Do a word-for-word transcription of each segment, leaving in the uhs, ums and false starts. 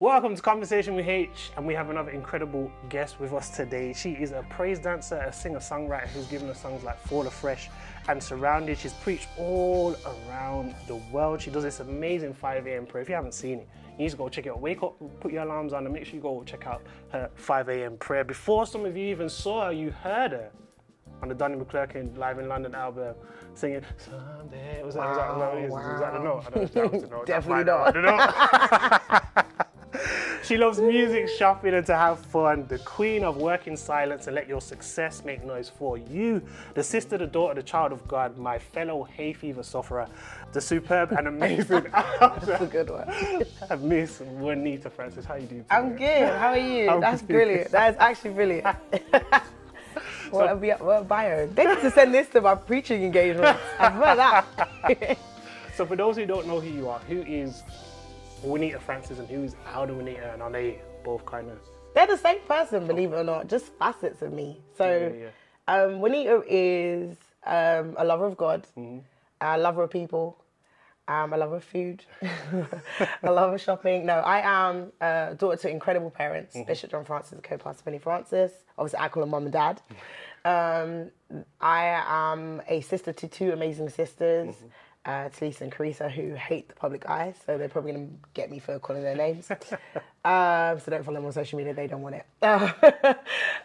Welcome to Conversation with Haych, and we have another incredible guest with us today. She is a praise dancer, a singer-songwriter who's given us songs like Fall Afresh and Surrounded. She's preached all around the world. She does this amazing five A M prayer. If you haven't seen it, you need to go check it out. Wake up, put your alarms on, and make sure you go check out her five A M prayer. Before some of you even saw her, you heard her on the Donnie McClurkin Live in London album singing Someday. Was that, was that, wow, was that, wow. was that the note? I don't know if that was the note. Definitely not. I don't know. She loves music, shopping, and to have fun. The queen of work in silence and let your success make noise for you. The sister, the daughter, the child of God, my fellow hay fever sufferer. The superb and amazing That's a good one. Miss Juanita Francis, how are you doing today? I'm good, how are you? I'm That's good. Brilliant. That is actually brilliant. What a so, bio. They need to send this to my preaching engagements. I've heard that. So for those who don't know who you are, who is Juanita Francis and who's Alda Juanita, and are they both kind of... They're the same person, believe it or not, just facets of me. So yeah, yeah. Um, Juanita is um, a lover of God, mm-hmm. a lover of people, um, a lover of food, a lover of shopping. No, I am a daughter to incredible parents, mm-hmm. Bishop John Francis, co-pastor Benny Francis. Obviously, I call him mum and dad. Um, I am a sister to two amazing sisters. Mm-hmm. Uh, Teresa and Carissa, who hate the public eye, so they're probably going to get me for calling their names. um, so don't follow them on social media, they don't want it.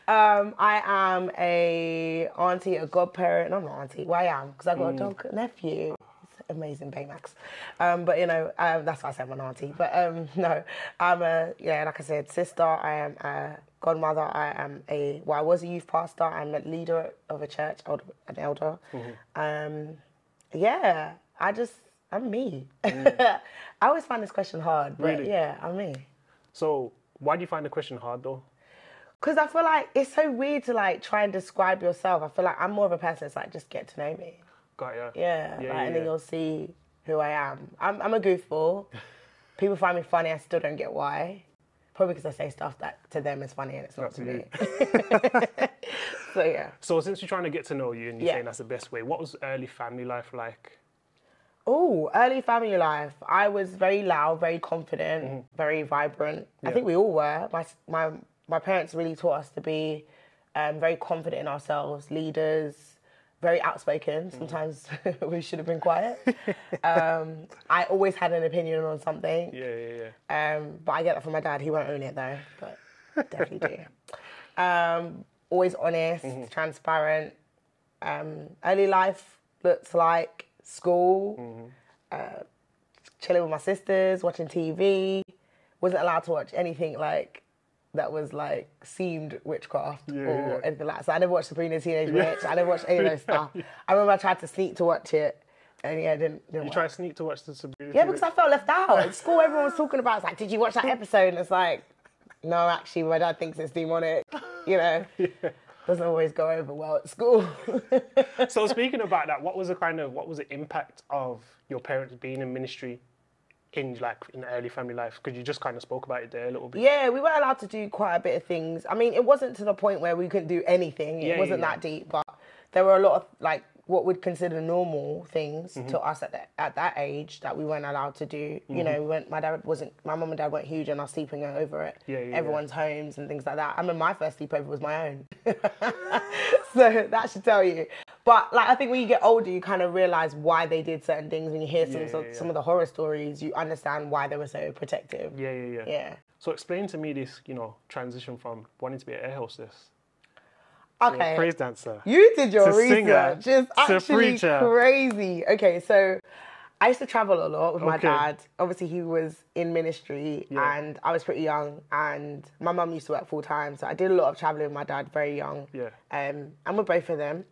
um, I am a auntie, a godparent. No, I'm not auntie. Well, I am, because I've got mm. a dog nephew. It's amazing, Baymax. Um, but, you know, um, that's why I said I'm an auntie. But, um, no, I'm a, yeah, like I said, sister. I am a godmother. I am a, well, I was a youth pastor. I'm a leader of a church, elder, an elder. Mm-hmm. um, yeah. I just, I'm me. Mm. I always find this question hard, but really? yeah, I'm me. So why do you find the question hard though? Because I feel like it's so weird to like try and describe yourself. I feel like I'm more of a person that's like, just get to know me. Got ya. Yeah, yeah, like, yeah and then yeah. you'll see who I am. I'm, I'm a goofball. People find me funny, I still don't get why. Probably because I say stuff that to them is funny and it's not that's to me. Yeah. So yeah. So since you're trying to get to know you and you're yeah. saying that's the best way, what was early family life like? Oh, early family life. I was very loud, very confident, mm-hmm. very vibrant. Yeah. I think we all were. My my my parents really taught us to be um, very confident in ourselves, leaders, very outspoken. Mm-hmm. Sometimes we should have been quiet. um, I always had an opinion on something. Yeah, yeah, yeah. Um, but I get that from my dad. He won't own it though, but definitely do. Um, always honest, mm-hmm. transparent. Um, early life looks like school, mm-hmm. uh, chilling with my sisters, watching T V. Wasn't allowed to watch anything like that was like seemed witchcraft yeah, or yeah. anything like that. So I never watched Sabrina Teenage Witch. I never watched any of those stuff. I remember I tried to sneak to watch it. And yeah, I didn't, didn't. You watch. Try to sneak to watch the Sabrina Teenage Witch? Yeah, because I felt left out. At school, everyone was talking about it. It's like, did you watch that episode? And it's like, no, actually, my dad thinks it's demonic, you know. Yeah. Doesn't always go over well at school. So speaking about that, what was the kind of what was the impact of your parents being in ministry in like in early family life? Because you just kind of spoke about it there a little bit. Yeah, we were allowed to do quite a bit of things. I mean, it wasn't to the point where we couldn't do anything. It yeah, wasn't yeah, yeah. that deep, but there were a lot of like what we'd consider normal things mm-hmm. to us at that at that age that we weren't allowed to do. Mm-hmm. You know, we went, my dad wasn't, my mum and dad weren't huge on us sleeping over at yeah, yeah, everyone's yeah. homes and things like that. I mean, my first sleepover was my own, so that should tell you. But like, I think when you get older, you kind of realise why they did certain things. When you hear some yeah, so, yeah. some of the horror stories, you understand why they were so protective. Yeah, yeah, yeah. Yeah. So explain to me this, you know, transition from wanting to be an air hostess. Okay. Praise dancer. You did your research. It's actually crazy. Okay, so I used to travel a lot with my okay. dad. Obviously, he was in ministry yeah. and I was pretty young. And my mum used to work full time. So I did a lot of traveling with my dad very young. Yeah. Um, and with both of them.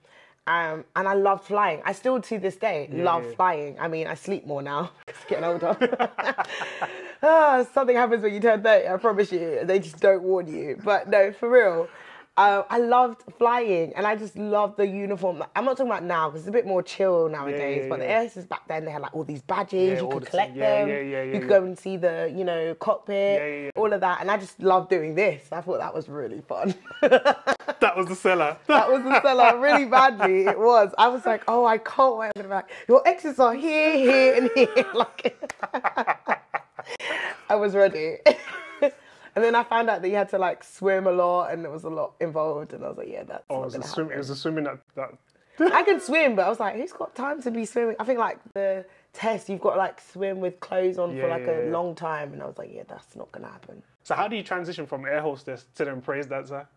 Um, and I loved flying. I still, to this day, yeah, love yeah. flying. I mean, I sleep more now because I'm getting older. oh, something happens when you turn thirty, I promise you. They just don't warn you. But no, for real. Uh, I loved flying and I just loved the uniform. Like, I'm not talking about now because it's a bit more chill nowadays, yeah, yeah, but yeah. the air hostesses back then, they had like all these badges, yeah, you could collect the, yeah, them, yeah, yeah, yeah, you could yeah. go and see the, you know, cockpit, yeah, yeah, yeah. all of that. And I just loved doing this. I thought that was really fun. That was the seller. That was the seller, really badly, it was. I was like, oh, I can't wait. I'm like, your exits are here, here and here. Like, I was ready. And then I found out that you had to like swim a lot, and there was a lot involved, and I was like, yeah, that's. Oh, it was, a swim, it was a swimming that. that... I could swim, but I was like, who's got time to be swimming? I think like the test, you've got to like swim with clothes on yeah, for like yeah, a yeah. long time, and I was like, yeah, that's not gonna happen. So how do you transition from air hostess to then praise dancer?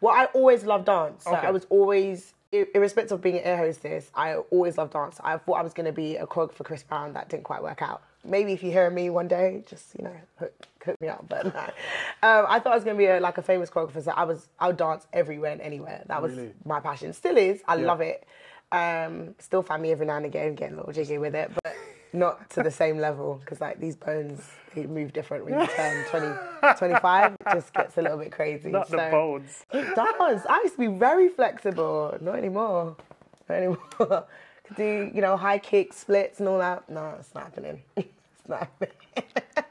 Well, I always loved dance. So okay. I was always, irrespective of being an air hostess, I always loved dance. I thought I was gonna be a cog for Chris Brown. That didn't quite work out. Maybe if you hear me one day, just, you know, hook, hook me up. But no. um, I thought I was going to be a, like a famous choreographer. So I was, I would dance everywhere and anywhere. That was really? my passion. Still is. I yeah. love it. Um, still find me every now and again, getting a little jiggy with it, but not to the same level. Because like these bones, they move different when you turn twenty, twenty-five. It just gets a little bit crazy. Not so, the bones. It does. I used to be very flexible. Not anymore. Not anymore. Do, you know, high kicks, splits and all that. No, it's not happening. It's not happening.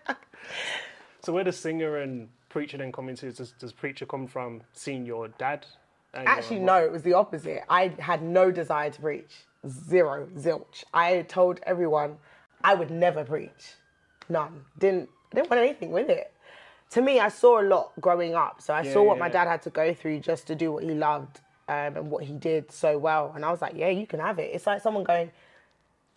So where does singer and preacher then come into? Does, does preacher come from seeing your dad? Actually, your no, it was the opposite. I had no desire to preach. Zero, zilch. I told everyone I would never preach. None. Didn't, didn't want anything with it. To me, I saw a lot growing up. So I yeah, saw what yeah. my dad had to go through just to do what he loved. Um, and what he did so well. And I was like, yeah, you can have it. It's like someone going,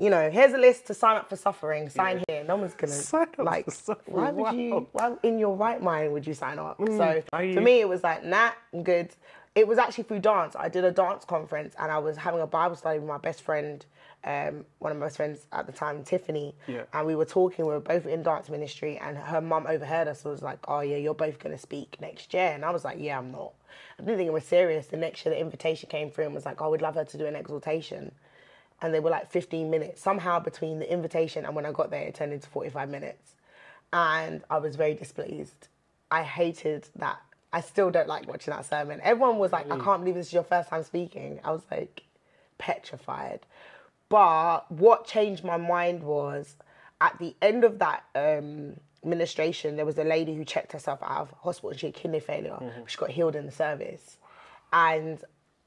you know, here's a list to sign up for suffering. Sign yeah. here. No one's going to, like, why would wow. you, why in your right mind would you sign up? Mm, so for you... me, it was like, nah, I'm good. It was actually through dance. I did a dance conference and I was having a Bible study with my best friend, um, one of my best friends at the time, Tiffany. Yeah. And we were talking, we were both in dance ministry, and her mum overheard us and was like, oh yeah, you're both going to speak next year. And I was like, yeah, I'm not. I didn't think it was serious. The next year, the invitation came through and was like, oh, we'd love her to do an exhortation. And they were like fifteen minutes. Somehow between the invitation and when I got there, it turned into forty-five minutes. And I was very displeased. I hated that. I still don't like watching that sermon. Everyone was like, I can't believe this is your first time speaking. I was like petrified. But what changed my mind was at the end of that... Um, administration, there was a lady who checked herself out of hospital and she had kidney failure. Mm-hmm. She got healed in the service. And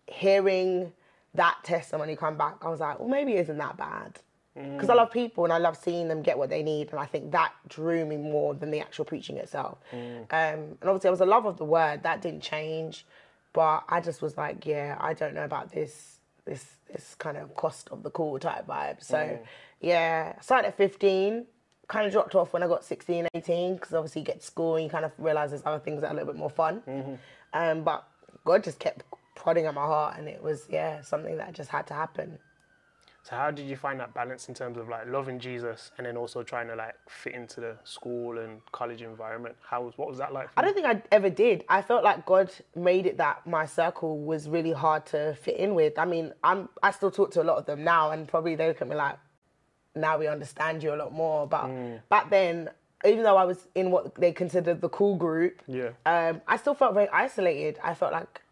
hearing that testimony come back, I was like, well, maybe it isn't that bad. Because mm. I love people and I love seeing them get what they need. And I think that drew me more than the actual preaching itself. Mm. Um, and obviously, I was a love of the word. That didn't change. But I just was like, yeah, I don't know about this, this, this kind of cost of the call type vibe. So, mm. yeah, I started at fifteen. Kind of dropped off when I got sixteen, eighteen, because obviously you get to school and you kind of realise there's other things that are a little bit more fun. Mm-hmm. um, but God just kept prodding at my heart, and it was, yeah, something that just had to happen. So how did you find that balance in terms of, like, loving Jesus and then also trying to, like, fit into the school and college environment? How was, what was that like for you? I don't think I ever did. I felt like God made it that my circle was really hard to fit in with. I mean, I'm, I still talk to a lot of them now, and probably they look at me like, now we understand you a lot more. But mm. back then, even though I was in what they considered the cool group, yeah. um, I still felt very isolated. I felt like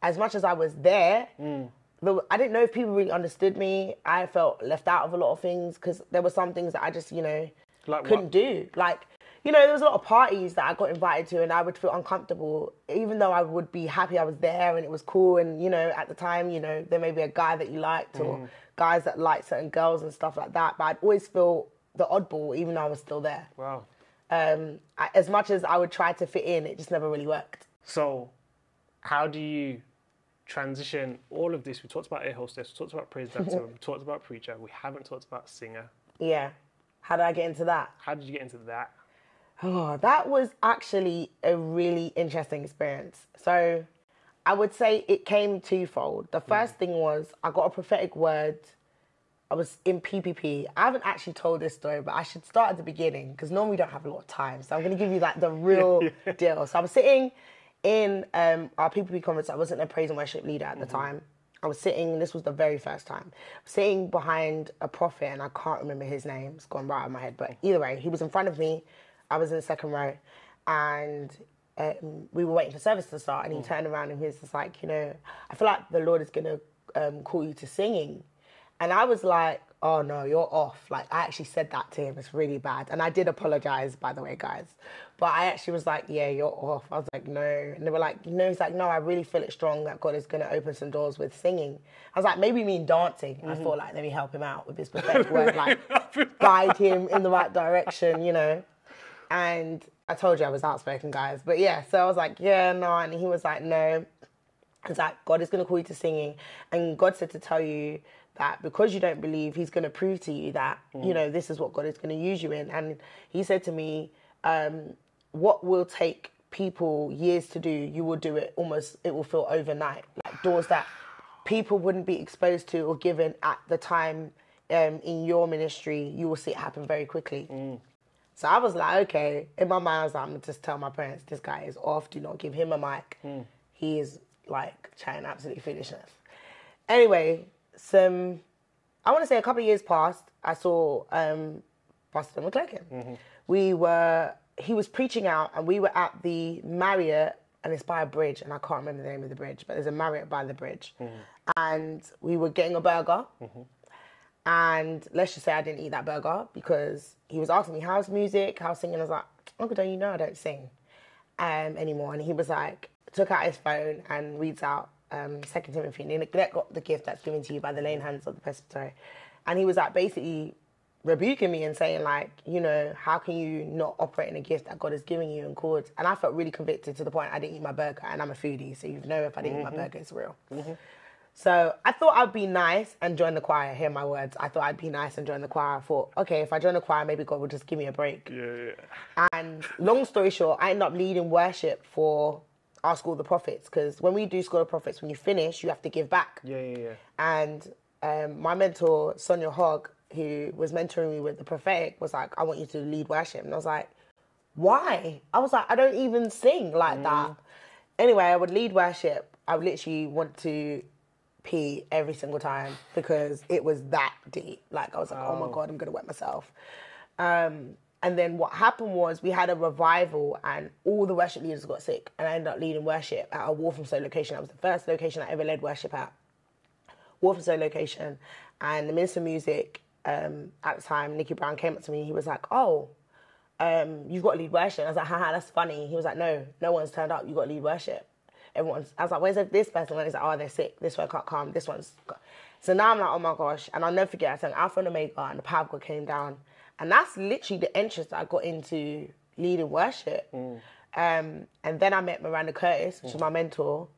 as much as I was there, mm. the, I didn't know if people really understood me. I felt left out of a lot of things because there were some things that I just, you know, like couldn't what? do. Like, you know, there was a lot of parties that I got invited to and I would feel uncomfortable, even though I would be happy I was there and it was cool. And, you know, at the time, you know, there may be a guy that you liked mm. or guys that liked certain girls and stuff like that. But I'd always feel the oddball, even though I was still there. Wow. Um, I, as much as I would try to fit in, it just never really worked. So how do you transition all of this? We talked about air hostess, we talked about praise dancer, we talked about preacher, we haven't talked about singer. Yeah. How did I get into that? How did you get into that? Oh, that was actually a really interesting experience. So I would say it came twofold. The first mm. thing was I got a prophetic word. I was in P P P. I haven't actually told this story, but I should start at the beginning because normally we don't have a lot of time. So I'm going to give you like the real yeah. deal. So I was sitting in um, our P P P conference. I wasn't a praise and worship leader at mm-hmm. the time. I was sitting, this was the very first time, sitting behind a prophet, and I can't remember his name. It's gone right out of my head. But either way, he was in front of me. I was in the second row, and um, we were waiting for service to start, and he mm. turned around and he was just like, you know, I feel like the Lord is going to um, call you to singing. And I was like, oh, no, you're off. Like, I actually said that to him. It's really bad. And I did apologise, by the way, guys. But I actually was like, yeah, you're off. I was like, no. And they were like, no. He's like, no, I really feel it strong that God is going to open some doors with singing. I was like, maybe you mean dancing. Mm-hmm. I thought, like, let me help him out with this prophetic word, like, guide him in the right direction, you know. And I told you I was outspoken, guys. But yeah, so I was like, yeah, no. And he was like, no. He's like, God is going to call you to singing. And God said to tell you that because you don't believe, he's going to prove to you that, mm. you know, this is what God is going to use you in. And he said to me, um, what will take people years to do, you will do it almost, it will feel overnight. Like doors that people wouldn't be exposed to or given at the time um, in your ministry, you will see it happen very quickly. Mm. So I was like, okay. In my mind, I was like, I'm going to just tell my parents, this guy is off. Do not give him a mic. Mm. He is like trying absolutely foolishness. Anyway, some, I want to say a couple of years passed. I saw um, Pastor McClurkin. Mm-hmm. We were, he was preaching out and we were at the Marriott and it's by a bridge and I can't remember the name of the bridge, but there's a Marriott by the bridge. Mm-hmm. And we were getting a burger. Mm-hmm. And let's just say I didn't eat that burger because he was asking me, how's music, how's singing? I was like, Uncle Don, you know I don't sing um, anymore. And he was like, took out his phone and reads out um, Second Timothy, and neglect got the gift that's given to you by the laying hands of the presbytery. And he was like basically rebuking me and saying like, you know, how can you not operate in a gift that God has given you and called? And I felt really convicted to the point I didn't eat my burger, and I'm a foodie, so you know if I didn't mm-hmm. eat my burger, it's real. Mm-hmm. So I thought I'd be nice and join the choir. Hear my words. I thought I'd be nice and join the choir. I thought, okay, if I join the choir, maybe God will just give me a break. Yeah, yeah. And long story short, I ended up leading worship for our School of the Prophets, because when we do School of the Prophets, when you finish, you have to give back. Yeah, yeah, yeah. And um, my mentor, Sonia Hogg, who was mentoring me with the prophetic, was like, I want you to lead worship. And I was like, why? I was like, I don't even sing like mm. that. Anyway, I would lead worship. I would literally want to pee every single time because it was that deep. Like I was like, oh, oh my God, I'm gonna wet myself. Um, and then what happened was we had a revival and all the worship leaders got sick and I ended up leading worship at a Walthamstow location. That was the first location I ever led worship at. Walthamstow location. And the Minister of Music um, at the time, Nikki Brown, came up to me and he was like, oh, um, you've got to lead worship. And I was like, haha, that's funny. He was like, no, no one's turned up, you've got to lead worship. Everyone's, I was like, where's this person? And he's like, oh, they're sick. This one can't come. This one's... So now I'm like, oh my gosh. And I'll never forget, I sang Alpha and Omega and the power of God came down. And that's literally the entrance that I got into leading worship. Mm. Um, and then I met Miranda Curtis, which mm. is my mentor.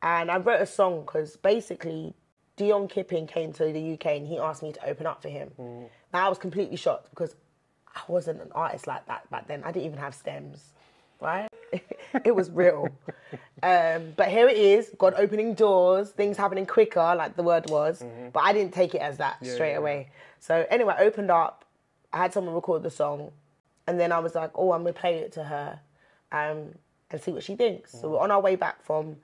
And I wrote a song because basically Dion Kipping came to the U K and he asked me to open up for him. Mm. Now I was completely shocked because I wasn't an artist like that back then. I didn't even have stems, right? It was real. Um, but here it is, God opening doors, things happening quicker, like the word was. Mm-hmm. But I didn't take it as that yeah, straight yeah. away. So anyway, I opened up, I had someone record the song, and then I was like, oh, I'm going to play it to her um, and see what she thinks. Mm-hmm. So we're on our way back from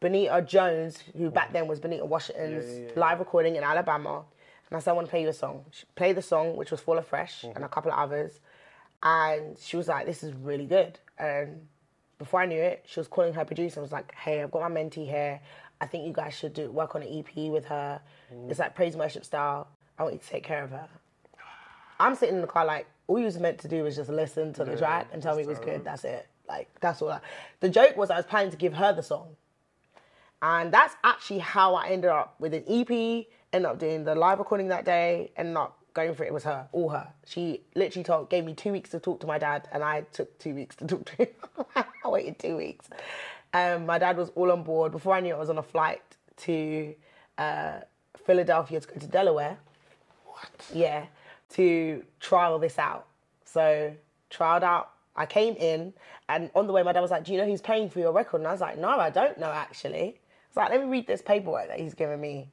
Benita Jones, who back then was Benita Washington's yeah, yeah, yeah. live recording in Alabama. And I said, I want to play you a song. She played the song, which was Fall Afresh mm-hmm. and a couple of others. And she was like, this is really good. And before I knew it, she was calling her producer and was like, hey, I've got my mentee here. I think you guys should do work on an E P with her. Mm. It's like praise and worship style. I want you to take care of her. I'm sitting in the car like, all you was meant to do was just listen to yeah, the track and tell me it was good. That's it. Like, that's all. I... The joke was I was planning to give her the song. And that's actually how I ended up with an E P, ended up doing the live recording that day, ended up going for it. It was her, all her. She literally told, gave me two weeks to talk to my dad, and I took two weeks to talk to him. I waited two weeks. Um, my dad was all on board. Before I knew it, I was on a flight to uh, Philadelphia to go to Delaware. What? Yeah, to trial this out. So, trialed out. I came in, and on the way, my dad was like, do you know who's paying for your record? And I was like, no, I don't know, actually. I was like, let me read this paperwork that he's given me.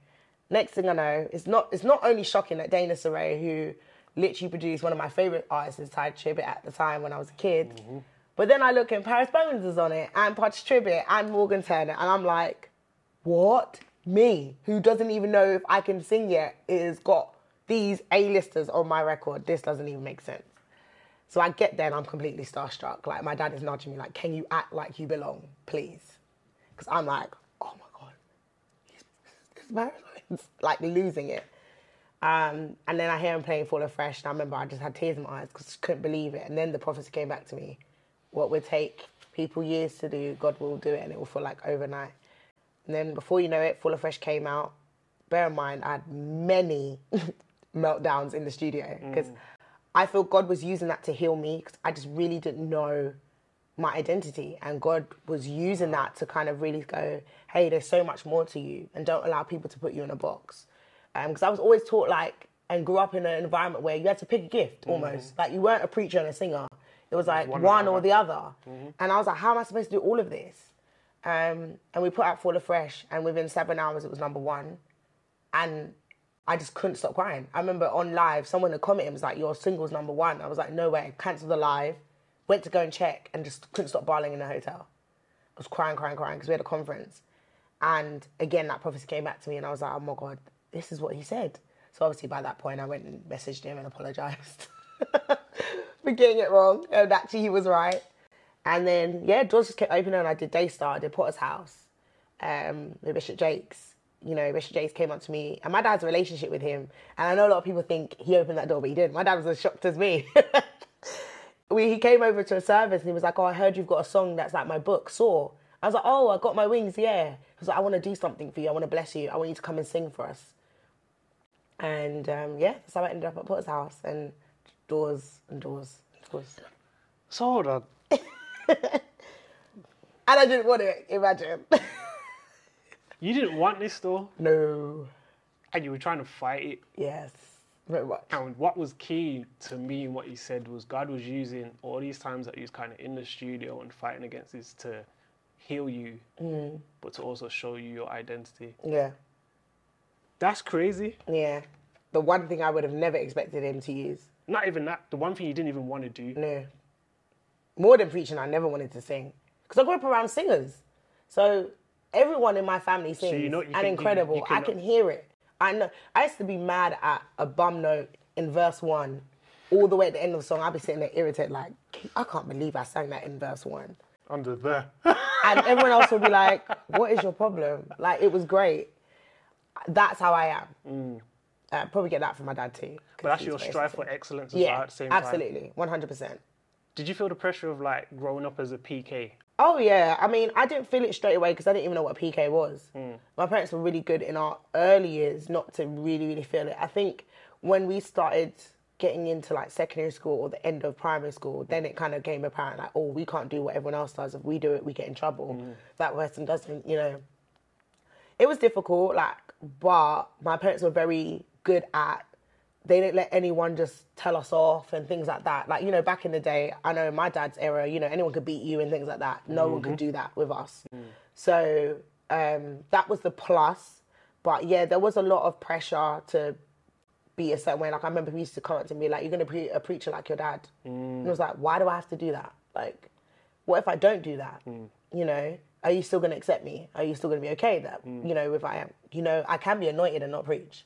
Next thing I know, it's not it's not only shocking that Dana Saray, who literally produced one of my favourite artists, Tye Tribbett, at the time when I was a kid, mm-hmm. but then I look and Paris Bowens is on it, and Paris Tribbett, and Morgan Turner, and I'm like, what? Me, who doesn't even know if I can sing yet, it has got these A-listers on my record. This doesn't even make sense. So I get there and I'm completely starstruck. Like, my dad is nudging me, like, can you act like you belong, please? Because I'm like, oh my God, it's Paris. Like losing it. Um, and then I hear him playing Fall Afresh and I remember I just had tears in my eyes because I couldn't believe it. And then the prophecy came back to me. What would take people years to do, God will do it and it will feel like overnight. And then before you know it, Fall Afresh came out. Bear in mind, I had many meltdowns in the studio because mm. I feel God was using that to heal me because I just really didn't know my identity. And God was using that to kind of really go, hey, there's so much more to you, and don't allow people to put you in a box. Because um, I was always taught, like, and grew up in an environment where you had to pick a gift almost. Mm-hmm. Like, you weren't a preacher and a singer. It was like one, one or the other. Mm-hmm. And I was like, how am I supposed to do all of this? Um, and we put out Fall Afresh, and within seven hours it was number one. And I just couldn't stop crying. I remember on live, someone had commented, was like, your single's number one. I was like, no way. Cancelled the live, went to go and check, and just couldn't stop bawling in the hotel. I was crying, crying, crying, because we had a conference. And again, that prophecy came back to me, and I was like, oh my God, this is what he said. So obviously by that point, I went and messaged him and apologised for getting it wrong. And actually, he was right. And then, yeah, doors just kept opening, and I did Daystar, I did Porter's House, um, with Bishop Jakes. You know, Richard Jace came up to me, and my dad's relationship with him, and I know a lot of people think he opened that door, but he didn't. My dad was as shocked as me. we, he came over to a service, and he was like, oh, I heard you've got a song that's like my book, Soar. I was like, oh, I got my wings, yeah. I was like, I want to do something for you. I want to bless you. I want you to come and sing for us. And, um, yeah, so I ended up at Porter's House, and doors and doors and doors. So hold on. and I didn't want it, imagine. You didn't want this though? No. And you were trying to fight it? Yes, very much. And what was key to me in what you said was God was using all these times that he was kind of in the studio and fighting against this to heal you, mm. but to also show you your identity. Yeah. That's crazy. Yeah. The one thing I would have never expected him to use. Not even that. The one thing you didn't even want to do. No. More than preaching, I never wanted to sing. Because I grew up around singers. So... everyone in my family sings, so you know, you and incredible. You, you I can hear it. I know. I used to be mad at a bum note in verse one, all the way at the end of the song. I'd be sitting there irritated, like, I can't believe I sang that in verse one. Under there. and everyone else would be like, what is your problem? Like, it was great. That's how I am. Mm. Uh, probably get that from my dad too. But that's your strive for excellence as yeah, well at the same absolutely, time. Absolutely, one hundred percent. Did you feel the pressure of, like, growing up as a P K? Oh, yeah. I mean, I didn't feel it straight away because I didn't even know what a P K was. Mm. My parents were really good in our early years not to really, really feel it. I think when we started getting into, like, secondary school or the end of primary school, then it kind of became apparent, like, oh, we can't do what everyone else does. If we do it, we get in trouble. Mm. That person doesn't, you know. It was difficult, like, but my parents were very good at, they didn't let anyone just tell us off and things like that. Like, you know, back in the day, I know in my dad's era, you know, anyone could beat you and things like that. No mm-hmm. one could do that with us. Mm. So um, that was the plus. But yeah, there was a lot of pressure to be a certain way. Like, I remember he used to come up to me, like, you're going to be a preacher like your dad. Mm. And I was like, why do I have to do that? Like, what if I don't do that? Mm. You know, are you still going to accept me? Are you still going to be okay that, mm. you know, if I am, you know, I can be anointed and not preach.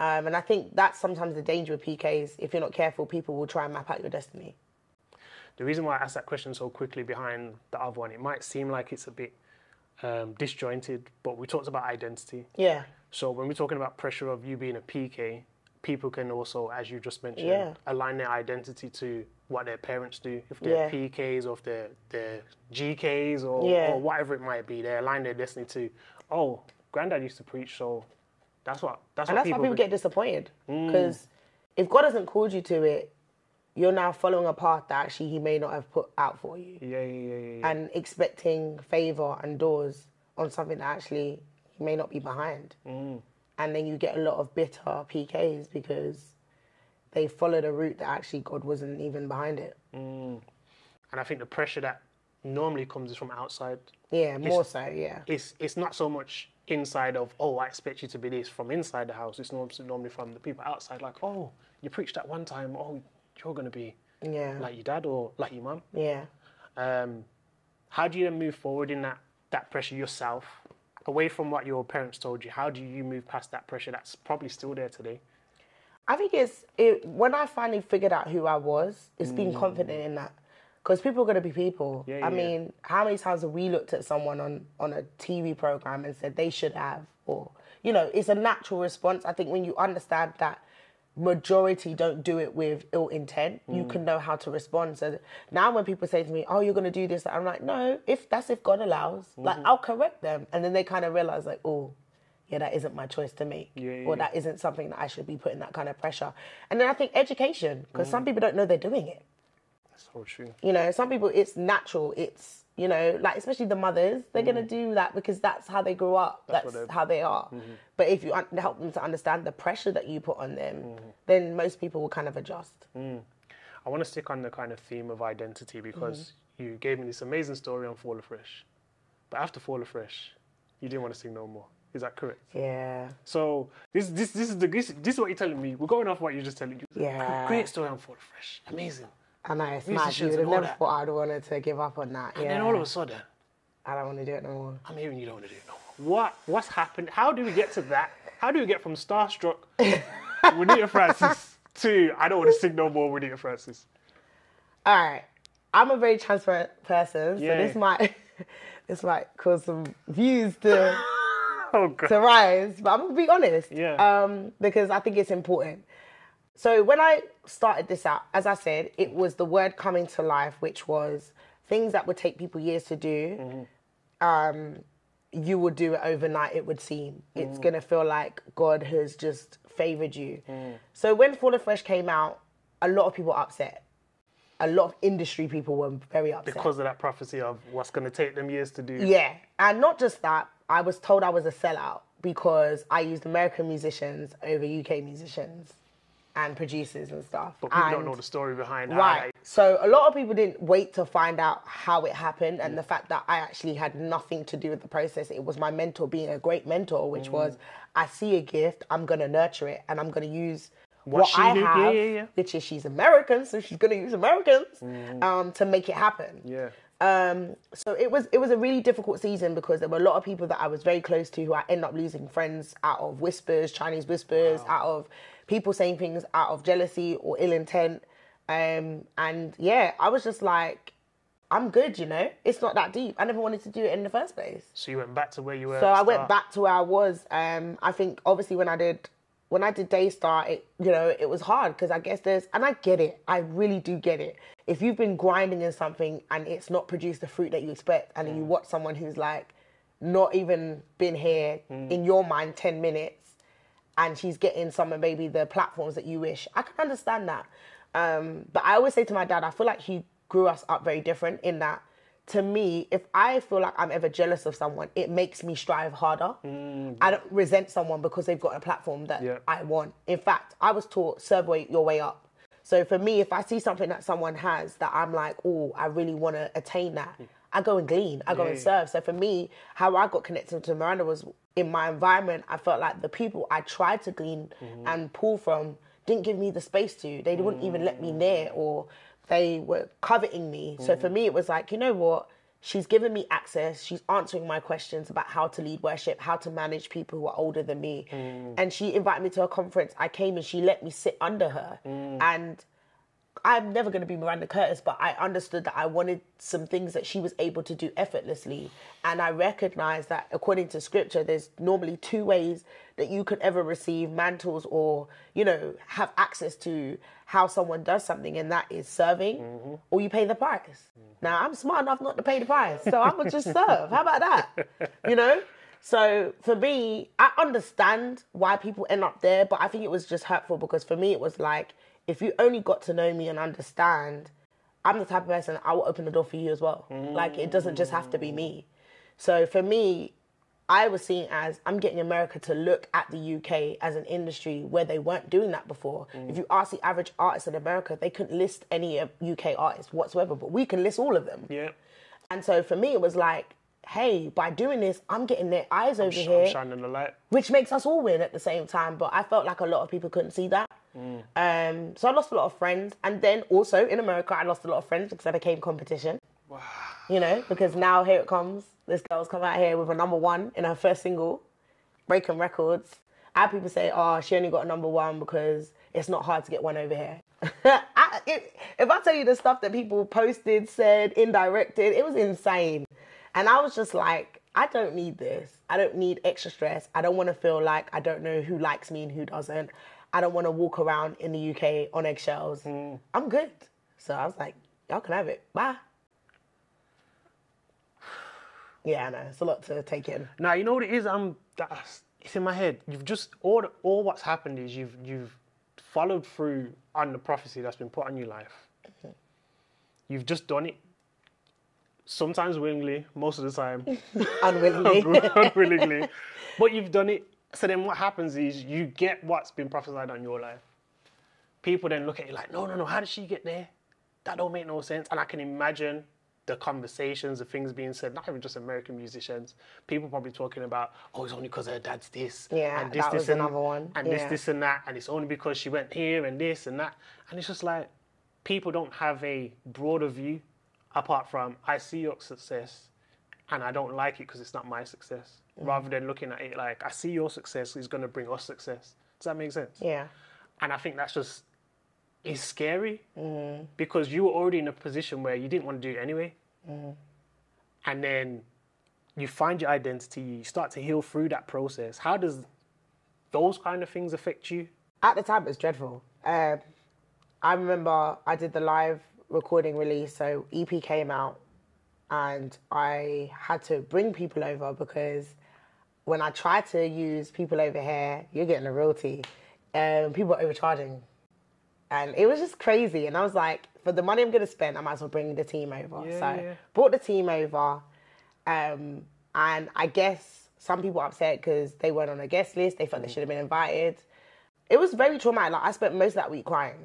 Um, and I think that's sometimes the danger with P Ks. If you're not careful, people will try and map out your destiny. The reason why I asked that question so quickly behind the other one, it might seem like it's a bit um, disjointed, but we talked about identity. Yeah. So when we're talking about pressure of you being a P K, people can also, as you just mentioned, yeah. align their identity to what their parents do. If they're yeah. P Ks or if they're, they're G Ks or, yeah. or whatever it might be, they align their destiny to, oh, Granddad used to preach, so... That's what. That's and what that's people why people get disappointed. Because mm. if God hasn't called you to it, you're now following a path that actually He may not have put out for you. Yeah, yeah, yeah, yeah. yeah. And expecting favour and doors on something that actually He may not be behind. Mm. And then you get a lot of bitter P Ks because they followed a route that actually God wasn't even behind it. Mm. And I think the pressure that normally comes from outside. Yeah, more it's, so. Yeah. It's it's not so much. Inside of, oh, I expect you to be this from inside the house. It's normally from the people outside, like, oh, you preached that one time, oh, you're going to be yeah. like your dad or like your mum. Yeah. Um, how do you then move forward in that, that pressure yourself, away from what your parents told you? How do you move past that pressure that's probably still there today? I think it's, it, when I finally figured out who I was, it's being mm. confident in that. Because people are going to be people. Yeah, I yeah. mean, how many times have we looked at someone on, on a T V program and said they should have? Or, you know, it's a natural response. I think when you understand that majority don't do it with ill intent, mm. you can know how to respond. So now when people say to me, oh, you're going to do this, I'm like, no, if that's if God allows. Mm-hmm. Like, I'll correct them. And then they kind of realise, like, oh, yeah, that isn't my choice to make. Yeah, yeah, or that isn't something that I should be putting that kind of pressure. And then I think education, because mm. some people don't know they're doing it. That's so true. You know, some people, it's natural. It's, you know, like, especially the mothers, they're mm. going to do that because that's how they grew up. That's, that's how they are. Mm-hmm. But if you un- help them to understand the pressure that you put on them, mm. then most people will kind of adjust. Mm. I want to stick on the kind of theme of identity because mm-hmm. you gave me this amazing story on Fall Afresh. But after Fall Afresh, you didn't want to sing no more. Is that correct? Yeah. So this this this is the this, this is what you're telling me. We're going off what you're just telling you. Yeah. Great story on Fall Afresh. Amazing. And I smart. You would have never thought I'd wanted to give up on that. And yeah. then all of a sudden, I don't want to do it no more. I'm hearing you don't want to do it no more. What what's happened? How do we get to that? How do we get from starstruck Juanita Francis to I don't want to sing no more Juanita Francis? All right. I'm a very transparent person, so yeah. this might this might cause some views to Oh, to rise, but I'm going to be honest, yeah. um, because I think it's important. So when I started this out, as I said, it was the word coming to life, which was things that would take people years to do, mm-hmm. um, you would do it overnight, it would seem. Mm. It's going to feel like God has just favoured you. Mm. So when Fall Afresh came out, a lot of people were upset. A lot of industry people were very upset. Because of that prophecy of what's going to take them years to do. Yeah, and not just that. I was told I was a sellout because I used American musicians over U K musicians and producers and stuff. But people and, don't know the story behind that. Right. So a lot of people didn't wait to find out how it happened and mm. the fact that I actually had nothing to do with the process. It was my mentor being a great mentor, which mm. was, I see a gift, I'm going to nurture it, and I'm going to use what, what I knew. have, yeah, yeah, yeah. which is she's American, so she's going to use Americans mm. um, to make it happen. Yeah. Um, so it was it was a really difficult season because there were a lot of people that I was very close to who I ended up losing friends out of whispers, Chinese whispers, wow. out of people saying things out of jealousy or ill intent. Um, and yeah, I was just like, I'm good, you know? It's not that deep. I never wanted to do it in the first place. So you went back to where you were? So I went back to where I was. Um, I think obviously when I did... When I did Daystar, it, you know, it was hard because I guess there's, and I get it. I really do get it. If you've been grinding in something and it's not produced the fruit that you expect and mm. you watch someone who's like not even been here mm. in your mind ten minutes and she's getting some of maybe the platforms that you wish, I can understand that. Um, but I always say to my dad, I feel like he grew us up very different in that. To me, if I feel like I'm ever jealous of someone, it makes me strive harder. Mm. I don't resent someone because they've got a platform that yeah. I want. In fact, I was taught, serve your way up. So for me, if I see something that someone has that I'm like, oh, I really want to attain that, I go and glean, I go yeah. and serve. So for me, how I got connected to Miranda was in my environment, I felt like the people I tried to glean mm. and pull from didn't give me the space to. They mm. wouldn't even let me near or... They were coveting me. Mm. So for me, it was like, you know what? She's giving me access. She's answering my questions about how to lead worship, how to manage people who are older than me. Mm. And she invited me to a conference. I came and she let me sit under her. Mm. And I'm never going to be Miranda Curtis, but I understood that I wanted some things that she was able to do effortlessly. And I recognized that according to scripture, there's normally two ways that you could ever receive mantles or, you know, have access to how someone does something. And that is serving mm-hmm. or you pay the price. Mm-hmm. Now, I'm smart enough not to pay the price, so I'm going to just serve. How about that? You know? So for me, I understand why people end up there, but I think it was just hurtful because for me, it was like, if you only got to know me and understand, I'm the type of person, I will open the door for you as well. Mm. Like, it doesn't just have to be me. So for me, I was seen as, I'm getting America to look at the U K as an industry where they weren't doing that before. Mm. If you ask the average artist in America, they couldn't list any U K artists whatsoever, but we can list all of them. Yeah. And so for me, it was like, hey, by doing this, I'm getting their eyes I'm over sh- here. I'm shining the light. Which makes us all win at the same time, but I felt like a lot of people couldn't see that. Mm. Um, so I lost a lot of friends. And then also in America, I lost a lot of friends because I became competition. Wow. You know, because now here it comes. This girl's come out here with a number one in her first single, breaking records. I had people say, oh, she only got a number one because it's not hard to get one over here. I, it, if I tell you the stuff that people posted, said, indirected, it was insane. And I was just like, I don't need this. I don't need extra stress. I don't want to feel like I don't know who likes me and who doesn't. I don't want to walk around in the U K on eggshells. Mm. I'm good. So I was like, y'all can have it. Bye. Yeah, I know. It's a lot to take in. Now, you know what it is? I'm, that's, it's in my head. You've just, all, all what's happened is you've, you've followed through on the prophecy that's been put on your life. Mm-hmm. You've just done it. Sometimes willingly, most of the time. Unwillingly. Unwillingly. But you've done it. So then what happens is you get what's been prophesied on your life. People then look at you like, no, no, no, how did she get there? That don't make no sense. And I can imagine the conversations, the things being said, not even just American musicians, people probably talking about, oh, it's only because her dad's this. Yeah, and this, that this, was and, another one. And yeah. this, this, and that. And it's only because she went here and this and that. And it's just like, people don't have a broader view apart from, I see your success and I don't like it because it's not my success. Mm. Rather than looking at it like, I see your success is going to bring us success. Does that make sense? Yeah. And I think that's just, it's scary mm. because you were already in a position where you didn't want to do it anyway. Mm. And then you find your identity, you start to heal through that process. How does those kind of things affect you? At the time, it was dreadful. Uh, I remember I did the live recording release, so E P came out and I had to bring people over because when I tried to use people over here, you're getting a royalty. Um, people are overcharging. And it was just crazy. And I was like, for the money I'm going to spend, I might as well bring the team over. Yeah, so yeah. brought the team over. Um, and I guess some people were upset because they weren't on a guest list. They felt mm. they should have been invited. It was very traumatic. Like, I spent most of that week crying.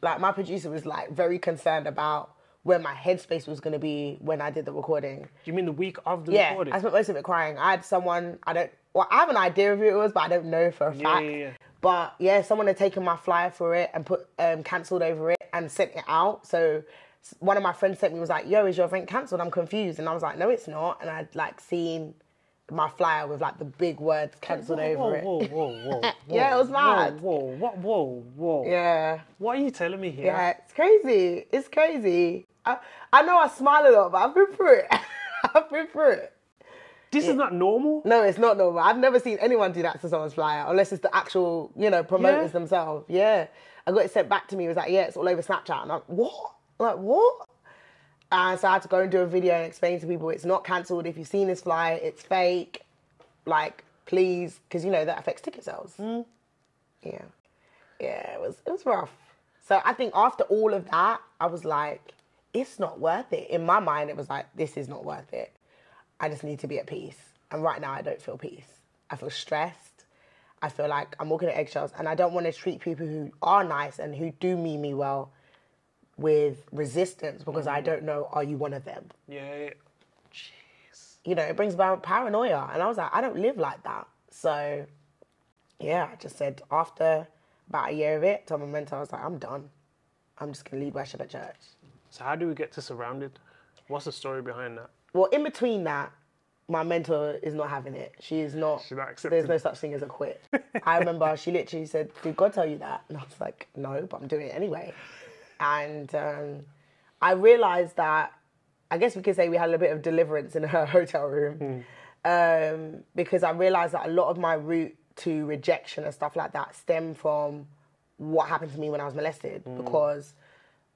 Like, my producer was, like, very concerned about where my headspace was going to be when I did the recording. Do you mean the week of the yeah, recording? Yeah, I spent most of it crying. I had someone, I don't, well, I have an idea of who it was, but I don't know for a yeah, fact. Yeah, yeah. But yeah, someone had taken my flyer for it and put um, cancelled over it and sent it out. So one of my friends sent me, was like, yo, is your event cancelled? I'm confused. And I was like, no, it's not. And I'd like seen my flyer with like the big words cancelled over whoa, it. Whoa, whoa, whoa, whoa. Yeah, it was mad. Whoa, whoa, what, whoa, whoa. Yeah. What are you telling me here? Yeah, it's crazy. It's crazy. I, I know I smile a lot, but I've been through it. I've been through it. This yeah. is not normal? No, it's not normal. I've never seen anyone do that to someone's flyer, unless it's the actual, you know, promoters yeah. themselves. Yeah. I got it sent back to me. It was like, yeah, it's all over Snapchat. And I'm like, what? I'm like, what? And so I had to go and do a video and explain to people, it's not cancelled. If you've seen this flyer, it's fake. Like, please. Because, you know, that affects ticket sales. Mm. Yeah. Yeah, it was, it was rough. So I think after all of that, I was like, it's not worth it. In my mind, it was like, this is not worth it. I just need to be at peace. And right now I don't feel peace. I feel stressed. I feel like I'm walking on eggshells and I don't want to treat people who are nice and who do mean me well with resistance because mm. I don't know, are you one of them? Yeah. Jeez. You know, it brings about paranoia. And I was like, I don't live like that. So yeah, I just said after about a year of it, told my mentor, I was like, I'm done. I'm just gonna lead worship at church. So how do we get to Surrounded? What's the story behind that? Well, in between that, my mentor is not having it. She is not, She's not accepting. There's no such thing as a quit. I remember she literally said, did God tell you that? And I was like, no, but I'm doing it anyway. And um, I realised that, I guess we could say we had a bit of deliverance in her hotel room. Mm. Um, because I realised that a lot of my route to rejection and stuff like that stemmed from what happened to me when I was molested. Mm. Because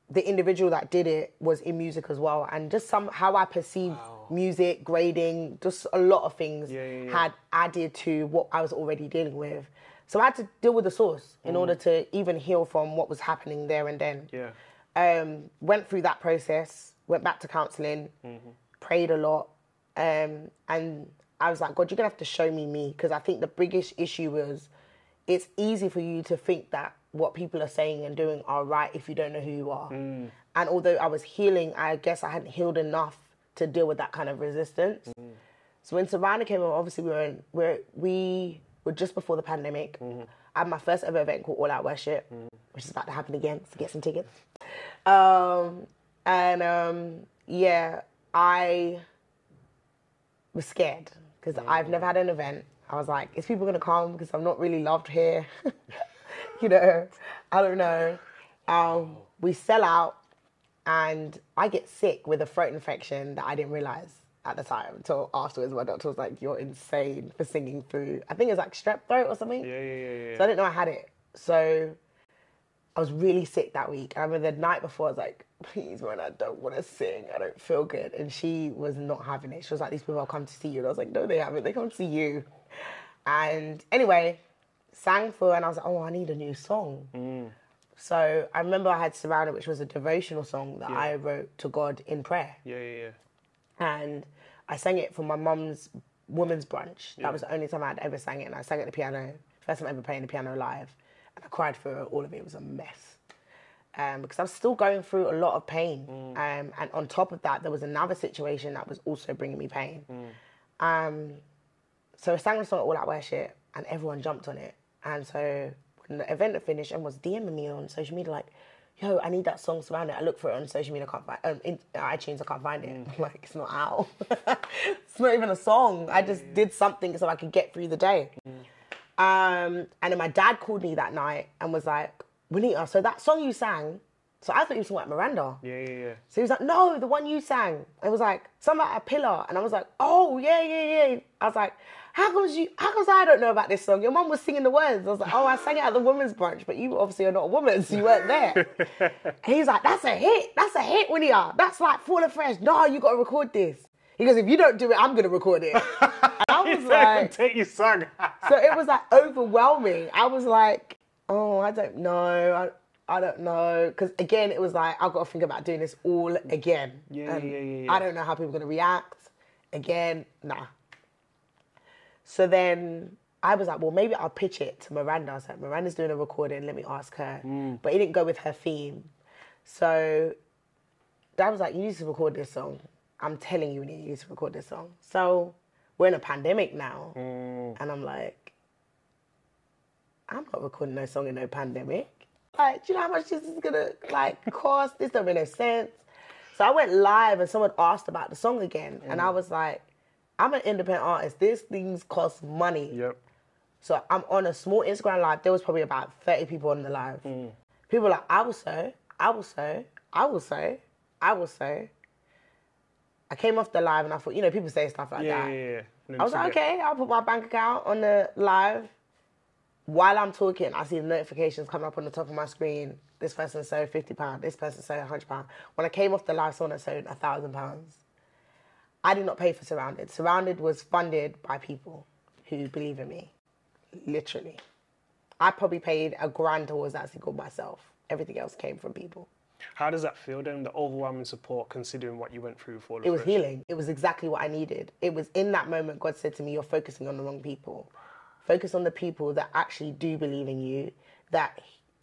the individual that did it was in music as well. And just some how I perceived wow. music, grading, just a lot of things yeah, yeah, yeah. had added to what I was already dealing with. So I had to deal with the source in mm. order to even heal from what was happening there and then. Yeah. Um, went through that process, went back to counselling, mm-hmm. prayed a lot. Um, and I was like, God, you're going to have to show me me. Because I think the biggest issue was it's easy for you to think that what people are saying and doing are right if you don't know who you are. Mm. And although I was healing, I guess I hadn't healed enough to deal with that kind of resistance. Mm. So when Surrounded came up, obviously we were, in, we, were, we were just before the pandemic. Mm. I had my first ever event called All Out Worship, mm. which is about to happen again, so get some tickets. Um, and um, yeah, I was scared because mm. I've never had an event. I was like, is people going to come? Because I'm not really loved here. You know, I don't know. Um, we sell out and I get sick with a throat infection that I didn't realise at the time until afterwards. My doctor was like, you're insane for singing through. I think it was like strep throat or something. Yeah, yeah, yeah, yeah. So I didn't know I had it. So I was really sick that week. I remember the night before I was like, please, man, I don't want to sing. I don't feel good. And she was not having it. She was like, these people have come to see you. And I was like, no, they haven't. They come to see you. And anyway, sang for, and I was like, oh, I need a new song. Mm. So I remember I had Surrounded, which was a devotional song that yeah. I wrote to God in prayer. Yeah, yeah, yeah. And I sang it for my mum's women's brunch. That yeah. was the only time I'd ever sang it, and I sang it at the piano. First time I ever playing the piano live. And I cried through it. All of it was a mess. Um, because I was still going through a lot of pain. Mm. Um, and on top of that, there was another situation that was also bringing me pain. Mm. Um, so I sang the song at All Out Worship, and everyone jumped on it. And so when the event finished, everyone was DMing me on social media, like, yo, I need that song Surrounded. I look for it on social media, I can't find um, in iTunes, I can't find it. Mm. I'm like, it's not out. It's not even a song. I just did something so I could get through the day. Mm. Um, and then my dad called me that night and was like, Juanita, so that song you sang, so I thought you were talking about Miranda. Yeah, yeah, yeah. So he was like, no, the one you sang. It was like, something like A Pillar. And I was like, oh, yeah, yeah, yeah. I was like, how comes you, how comes I don't know about this song? Your mum was singing the words. I was like, oh, I sang it at the women's brunch, but you obviously are not a woman, so you weren't there. And he's like, that's a hit. That's a hit, Juanita. That's like Fall Afresh. No, you got to record this. He goes, if you don't do it, I'm going to record it. And I was like... take your song. So it was like overwhelming. I was like, oh, I don't know. I, I don't know. Because again, it was like, I've got to think about doing this all again. Yeah, yeah, yeah, yeah. I don't know how people are going to react. Again, nah. So then I was like, well, maybe I'll pitch it to Miranda. I was like, Miranda's doing a recording. Let me ask her. Mm. But it didn't go with her theme. So Dad was like, you need to record this song. I'm telling you, you need to record this song. So we're in a pandemic now. Mm. And I'm like, I'm not recording no song in no pandemic. Like, do you know how much this is gonna like cost? This don't make no sense. So I went live and someone asked about the song again. Mm. And I was like, I'm an independent artist. These things cost money. Yep. So I'm on a small Instagram live. There was probably about thirty people on the live. Mm. People were like, I will sew, I will sew, I will sew, I will sew. I came off the live and I thought, you know, people say stuff like yeah, that. Yeah, yeah, yeah. I was like, okay, I'll put my bank account on the live. While I'm talking, I see the notifications coming up on the top of my screen. This person sold fifty pounds. This person sold one hundred pounds. When I came off the live, someone sold one thousand pounds. I did not pay for Surrounded. Surrounded was funded by people who believe in me, literally. I probably paid a grand towards that single myself. Everything else came from people. How does that feel then, the overwhelming support, considering what you went through for all of it? It was healing. It was exactly what I needed. It was in that moment God said to me, you're focusing on the wrong people. Focus on the people that actually do believe in you, that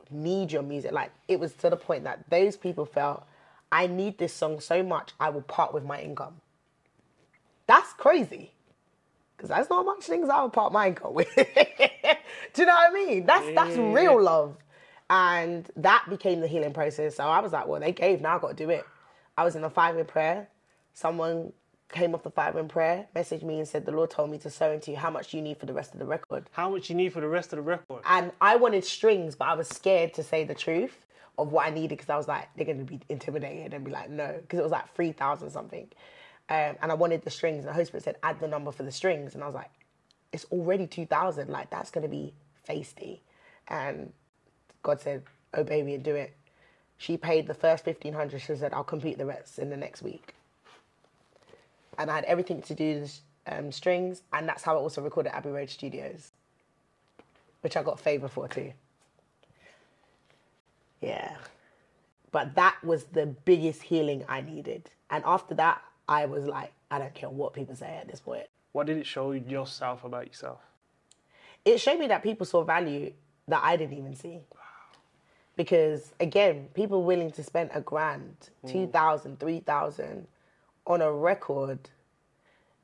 need your music. Like, it was to the point that those people felt, I need this song so much, I will part with my income. That's crazy. Because that's not much things I would part my income with. Do you know what I mean? That's, yeah. that's real love. And that became the healing process. So I was like, well, they gave, now I've got to do it. I was in a five-in prayer. Someone came off the five-in prayer, messaged me and said, the Lord told me to sow into you how much you need for the rest of the record. How much you need for the rest of the record? And I wanted strings, but I was scared to say the truth of what I needed because I was like, they're going to be intimidated and be like, no, because it was like three thousand something. Um, and I wanted the strings. And the Holy Spirit said, add the number for the strings. And I was like, it's already two thousand. Like, that's going to be feisty. And God said, obey me and do it. She paid the first fifteen hundred. She said, I'll complete the rest in the next week. And I had everything to do with um, strings. And that's how I also recorded Abbey Road Studios, which I got favour for too. Yeah. But that was the biggest healing I needed. And after that, I was like, I don't care what people say at this point. What did it show yourself about yourself? It showed me that people saw value that I didn't even see. Because, again, people willing to spend a grand, mm. two thousand, three thousand on a record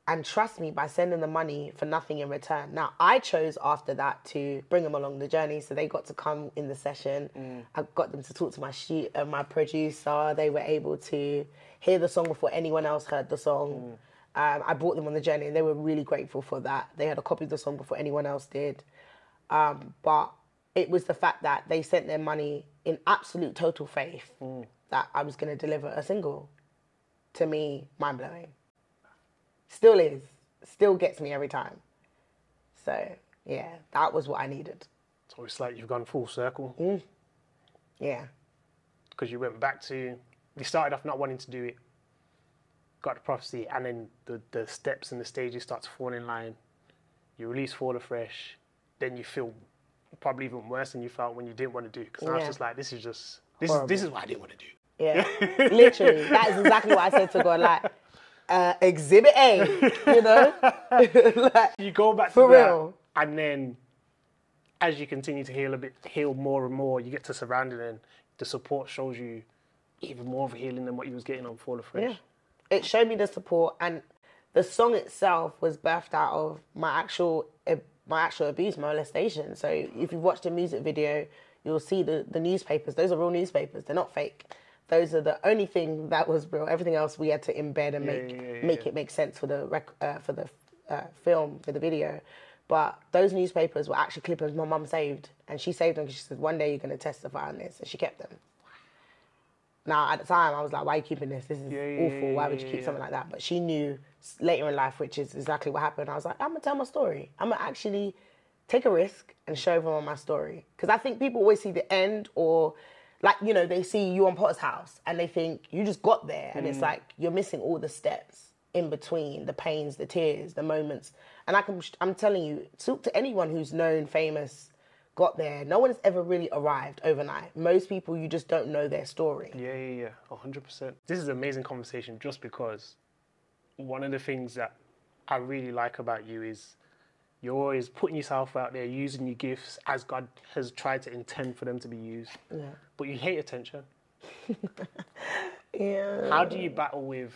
and trust me by sending the money for nothing in return. Now, I chose after that to bring them along the journey, so they got to come in the session. Mm. I got them to talk to my shoot, uh, my producer. They were able to hear the song before anyone else heard the song. Mm. Um, I brought them on the journey, and they were really grateful for that. They had a copy of the song before anyone else did. Um, but... it was the fact that they sent their money in absolute total faith mm. that I was going to deliver a single. To me, mind-blowing. Still is. Still gets me every time. So, yeah, that was what I needed. So it's like you've gone full circle. Mm. Yeah. Because you went back to... you started off not wanting to do it, got the prophecy, and then the, the steps and the stages start to fall in line. you release Fall Afresh, then you feel probably even worse than you felt when you didn't want to do. Because yeah. I was just like, this is just, this is, this is what I didn't want to do. Yeah, literally. That is exactly what I said to God. Like, uh, exhibit A, you know? Like, you go back for to that, real. And then as you continue to heal a bit, heal more and more, you get to Surrounded and the support shows you even more of a healing than what you was getting on Fall Afresh. Yeah. It showed me the support, and the song itself was birthed out of my actual my actual abuse, my molestation. So if you've watched the music video, you'll see the, the newspapers. Those are real newspapers. They're not fake. Those are the only thing that was real. Everything else we had to embed and yeah, make yeah, yeah, make yeah. it make sense for the rec uh, for the uh, film, for the video. But those newspapers were actually clippings my mum saved, and she saved them because she said, one day you're going to testify on this, and she kept them. Now, at the time, I was like, why are you keeping this? This is yeah, yeah, awful. Why would you keep yeah, something yeah. like that? But she knew later in life, which is exactly what happened. I was like, I'm going to tell my story. I'm going to actually take a risk and show everyone my story. Because I think people always see the end, or, like, you know, they see you on Porter's House and they think you just got there. And mm. it's like, you're missing all the steps in between, the pains, the tears, the moments. And I can, I'm telling you, talk to anyone who's known, famous, got there. No one has ever really arrived overnight. Most people, you just don't know their story. Yeah, yeah, yeah, one hundred percent. This is an amazing conversation just because one of the things that I really like about you is you're always putting yourself out there, using your gifts as God has tried to intend for them to be used. Yeah. But you hate attention. Yeah. How do you battle with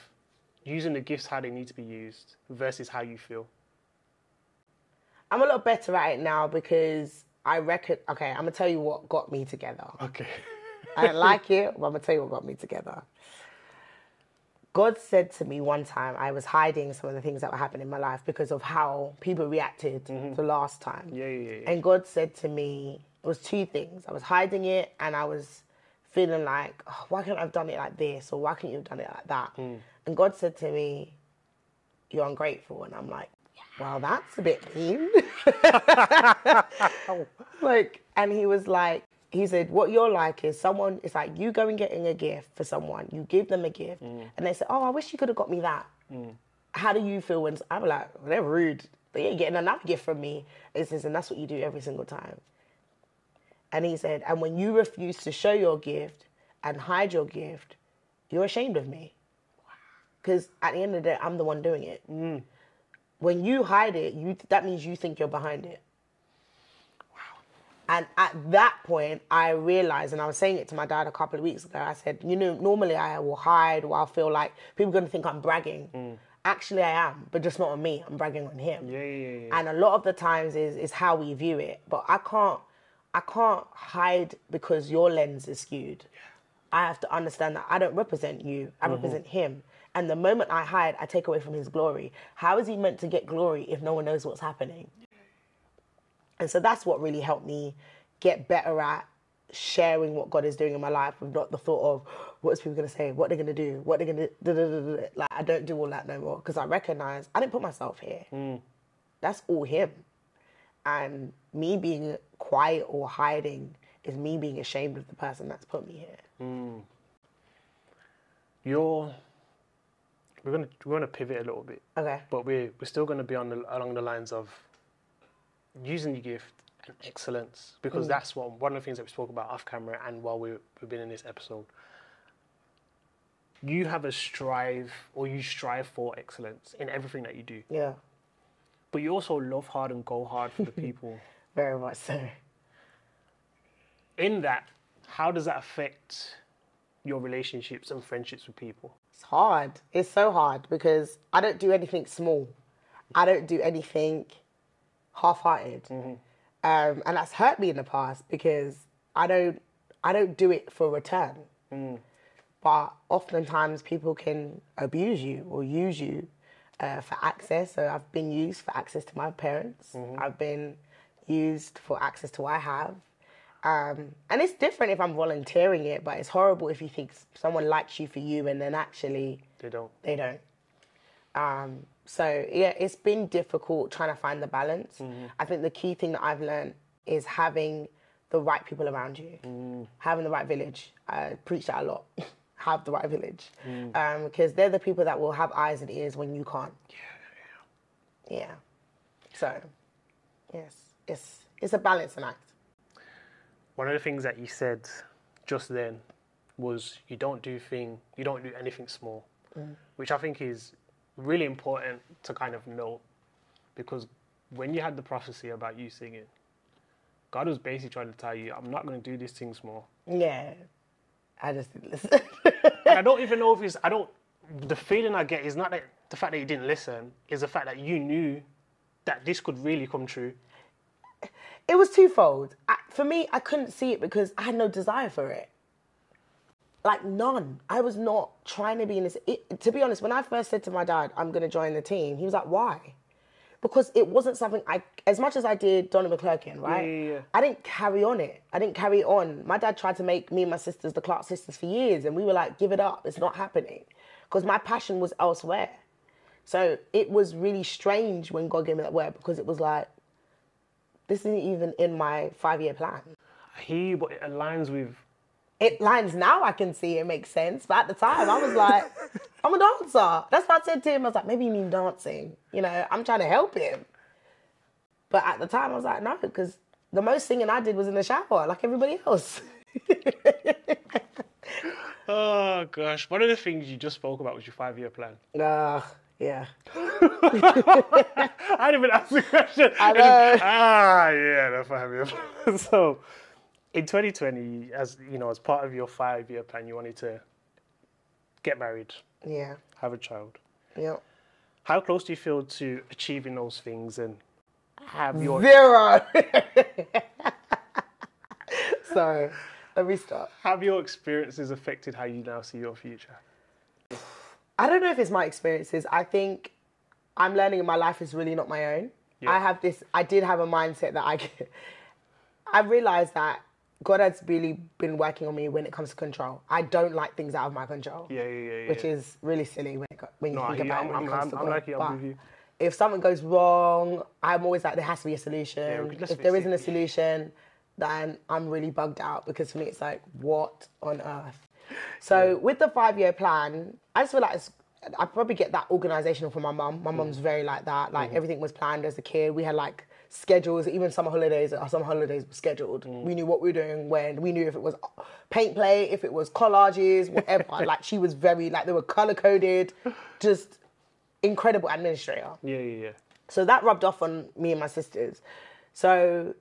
using the gifts how they need to be used versus how you feel? I'm a lot better at it now because I reckon, okay, I'm going to tell you what got me together. Okay. I don't like it, but I'm going to tell you what got me together. God said to me one time, I was hiding some of the things that were happening in my life because of how people reacted mm-hmm. the last time. Yeah, yeah, yeah. And God said to me, it was two things. I was hiding it and I was feeling like, oh, why couldn't I have done it like this? Or why couldn't you have done it like that? Mm. And God said to me, you're ungrateful. And I'm like, well, that's a bit mean. Like, and he was like, he said, what you're like is someone, it's like you going getting a gift for someone, you give them a gift, mm. and they say, oh, I wish you could have got me that. Mm. How do you feel when, I'm like, well, they're rude. They ain't getting another gift from me. It says, and that's what you do every single time. And he said, and when you refuse to show your gift and hide your gift, you're ashamed of me. Because at the end of the day, I'm the one doing it. Mm. When you hide it, you th that means you think you're behind it. Wow. And at that point, I realized, and I was saying it to my dad a couple of weeks ago, I said, you know, normally I will hide or I'll feel like people are going to think I'm bragging. Mm. Actually, I am, but just not on me. I'm bragging on him. Yeah, yeah, yeah. And a lot of the times is, is how we view it. But I can't, I can't hide because your lens is skewed. Yeah. I have to understand that I don't represent you. I mm-hmm. represent him. And the moment I hide, I take away from his glory. How is he meant to get glory if no one knows what's happening? And so that's what really helped me get better at sharing what God is doing in my life with not the thought of, what's people going to say? What they're going to do? What they're going to... Like, I don't do all that no more because I recognise I didn't put myself here. Mm. That's all him. And me being quiet or hiding is me being ashamed of the person that's put me here. Mm. You're... We're gonna we're gonna pivot a little bit, okay? But we're we're still gonna be on the, along the lines of using your gift and excellence because mm. that's what one of the things that we spoke about off camera and while we we've been in this episode. You have a strive or you strive for excellence in everything that you do. Yeah. But you also love hard and go hard for the people. Very much so. In that, how does that affect your relationships and friendships with people? It's hard. It's so hard because I don't do anything small. I don't do anything half-hearted. Mm-hmm. Um, and that's hurt me in the past because I don't, I don't do it for return. Mm. But oftentimes people can abuse you or use you uh, for access. So I've been used for access to my parents. Mm-hmm. I've been used for access to what I have. Um, and it's different if I'm volunteering it, but it's horrible if you think someone likes you for you and then actually... They don't. They don't. Um, so, yeah, it's been difficult trying to find the balance. Mm-hmm. I think the key thing that I've learned is having the right people around you, mm. having the right village. I preach that a lot. Have the right village. Mm. Um, because they're the people that will have eyes and ears when you can't. Yeah, yeah. Yeah. So... Yes, it's, it's a balancing act. One of the things that you said just then was you don't do thing, you don't do anything small, mm. which I think is really important to kind of note, because when you had the prophecy about you singing, God was basically trying to tell you, I'm not going to do these things small. Yeah, I just didn't listen. And I don't even know if it's, I don't, the feeling I get is not that the fact that you didn't listen, is the fact that you knew that this could really come true. It was twofold. I, for me, I couldn't see it because I had no desire for it. Like, none. I was not trying to be in this. It, to be honest, when I first said to my dad, I'm going to join the team, he was like, why? Because it wasn't something I, as much as I did Donnie McClurkin, right? Yeah, yeah, yeah. I didn't carry on it. I didn't carry on. My dad tried to make me and my sisters the Clark sisters for years, and we were like, give it up. It's not happening. Because my passion was elsewhere. So it was really strange when God gave me that word, because it was like, this isn't even in my five-year plan. He, but it aligns with... It aligns now, I can see it makes sense. But at the time, I was like, I'm a dancer. That's what I said to him. I was like, maybe you mean dancing. You know, I'm trying to help him. But at the time, I was like, no, because the most singing I did was in the shower, like everybody else. Oh, gosh. One of the things you just spoke about was your five-year plan. Ah. Uh, Yeah. I didn't even ask the question. I know. Just, ah, yeah, that's what I mean. So, in twenty twenty, as you know, as part of your five-year plan, you wanted to get married. Yeah. Have a child. Yeah. How close do you feel to achieving those things and have your zero? So, let me start. Have your experiences affected how you now see your future? I don't know if it's my experiences. I think I'm learning in my life is really not my own. Yeah. I have this, I did have a mindset that I, I realized that God has really been working on me when it comes to control. I don't like things out of my control. Yeah, yeah, yeah. yeah. Which is really silly when, it, when you no, think I, about I'm, it when I'm, it comes I'm, to I'm God. Like you, I'm with you. If something goes wrong, I'm always like, there has to be a solution. Yeah, if there isn't it. a solution, then I'm really bugged out, because for me, it's like, what on earth? So yeah. with the five-year plan, I just feel like it's, I probably get that organisational from my mum. My mum's mm. very like that. Like mm-hmm. everything was planned as a kid. We had like schedules, even summer holidays. Our summer holidays were scheduled. Mm. We knew what we were doing when. We knew if it was paint play, if it was collages, whatever. Like she was very, like they were colour-coded, just incredible administrator. Yeah, yeah, yeah. So that rubbed off on me and my sisters. So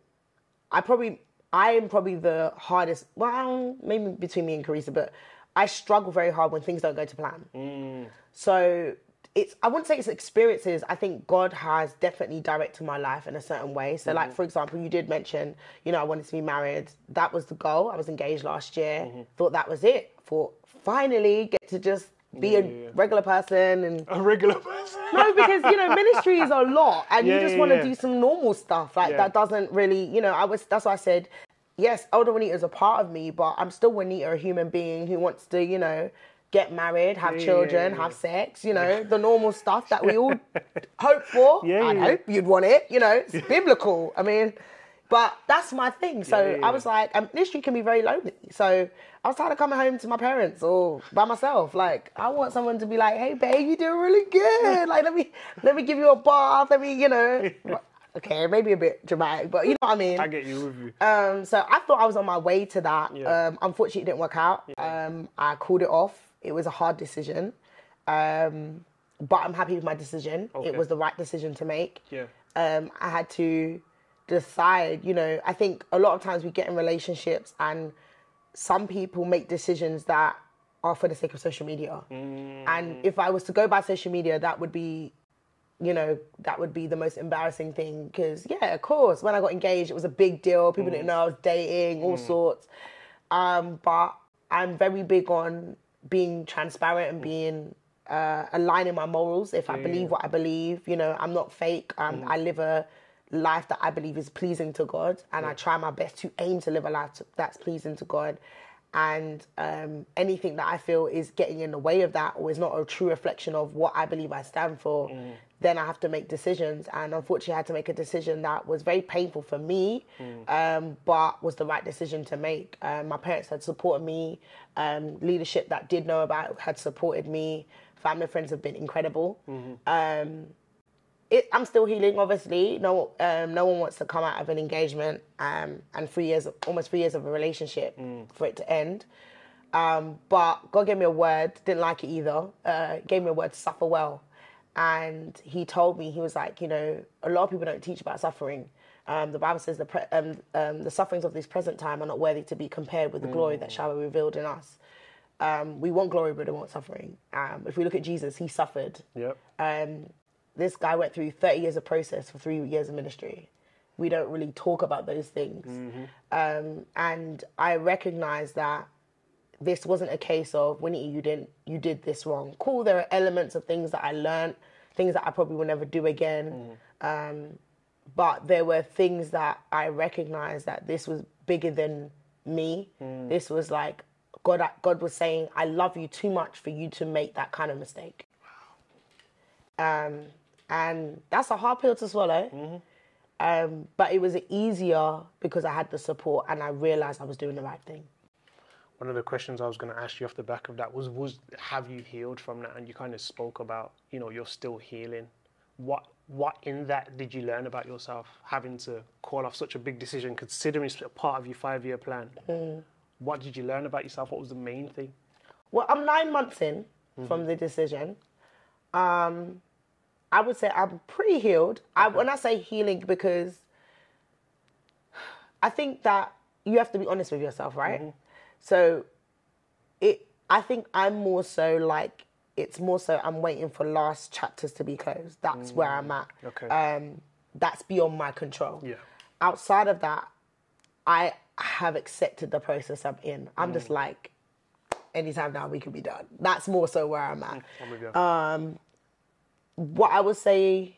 I probably... I am probably the hardest, well, maybe between me and Carissa, but I struggle very hard when things don't go to plan. Mm. So it's, I wouldn't say it's experiences. I think God has definitely directed my life in a certain way. So mm-hmm. like, for example, you did mention, you know, I wanted to be married. That was the goal. I was engaged last year. Mm-hmm. Thought that was it. Thought, finally get to just be yeah, a yeah, yeah. regular person. And a regular person? No, because, you know, ministry is a lot, and yeah, you just yeah, want to yeah. do some normal stuff. Like, yeah. that doesn't really, you know, I was, that's why I said, yes, Elder Juanita is a part of me, but I'm still Juanita, a human being who wants to, you know, get married, have yeah, children, yeah, yeah. have sex, you know, yeah. the normal stuff that we all hope for. Yeah, I yeah. hope you'd want it, you know, it's yeah. biblical. I mean... But that's my thing. So yeah, yeah, yeah. I was like, and ministry can be very lonely. So I was tired of coming home to my parents or by myself. Like, I want someone to be like, hey, babe, you're doing really good. Like, let me let me give you a bath. Let me, you know. Okay, maybe a bit dramatic, but you know what I mean. I get you with you. Um, so I thought I was on my way to that. Yeah. Um, unfortunately, it didn't work out. Yeah. Um, I called it off. It was a hard decision. Um, but I'm happy with my decision. Okay. It was the right decision to make. Yeah. Um, I had to... decide, you know, I think a lot of times we get in relationships and some people make decisions that are for the sake of social media. Mm. And if I was to go by social media, that would be, you know, that would be the most embarrassing thing. Because, yeah, of course, when I got engaged, it was a big deal. People mm. didn't know I was dating, all mm. sorts. Um, but I'm very big on being transparent and being uh, aligning my morals. If yeah. I believe what I believe, you know, I'm not fake. Um, mm. I live a life that I believe is pleasing to God, and yeah. I try my best to aim to live a life that's pleasing to God, and um, anything that I feel is getting in the way of that or is not a true reflection of what I believe I stand for, mm. then I have to make decisions. And unfortunately I had to make a decision that was very painful for me, mm. um, but was the right decision to make. Um, my parents had supported me, um, leadership that did know about it had supported me, family and friends have been incredible. Mm-hmm. Um, it, I'm still healing, obviously. No, um, no one wants to come out of an engagement um, and three years, almost three years of a relationship mm. for it to end. Um, but God gave me a word, didn't like it either, uh, gave me a word to suffer well. And he told me, he was like, you know, a lot of people don't teach about suffering. Um, the Bible says the, pre um, um, the sufferings of this present time are not worthy to be compared with the mm. glory that shall be revealed in us. Um, we want glory, but we want suffering. Um, if we look at Jesus, he suffered. Yep. Um, this guy went through thirty years of process for three years of ministry. We don't really talk about those things. Mm-hmm. um, and I recognize that this wasn't a case of, Winnie, you didn't, you did this wrong. Cool, there are elements of things that I learned, things that I probably will never do again. Mm. Um, but there were things that I recognized that this was bigger than me. Mm. This was like, God, God was saying, I love you too much for you to make that kind of mistake. Wow. Um, and that's a hard pill to swallow. Mm-hmm. um, but it was easier because I had the support and I realized I was doing the right thing. One of the questions I was going to ask you off the back of that was, was, have you healed from that? And you kind of spoke about, you know, you're still healing. What, what in that did you learn about yourself, having to call off such a big decision, considering it's a part of your five-year plan? Mm. What did you learn about yourself? What was the main thing? Well, I'm nine months in mm-hmm. from the decision. Um, I would say I'm pretty healed. Okay. I, when I say healing, because I think that you have to be honest with yourself, right? Mm-hmm. So it, I think I'm more so like, it's more so I'm waiting for last chapters to be closed. That's mm. where I'm at. Okay. Um, that's beyond my control. Yeah. Outside of that, I have accepted the process I'm in. I'm mm. just like, anytime now we can be done. That's more so where I'm at. Oh my God. Um, what I would say,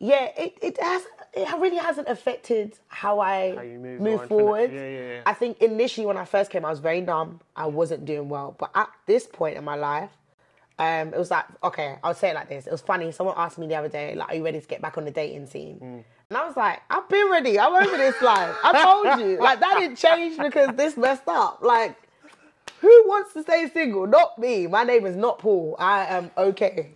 yeah, it, it has, it really hasn't affected how I how move, move forward. Yeah, yeah, yeah. I think initially when I first came, I was very numb. I wasn't doing well. But at this point in my life, um, it was like, okay, I'll say it like this. It was funny. Someone asked me the other day, like, are you ready to get back on the dating scene? Mm. And I was like, I've been ready. I'm over this life. I told you. Like, that didn't change because this messed up. Like, who wants to stay single? Not me. My name is not Paul. I am okay.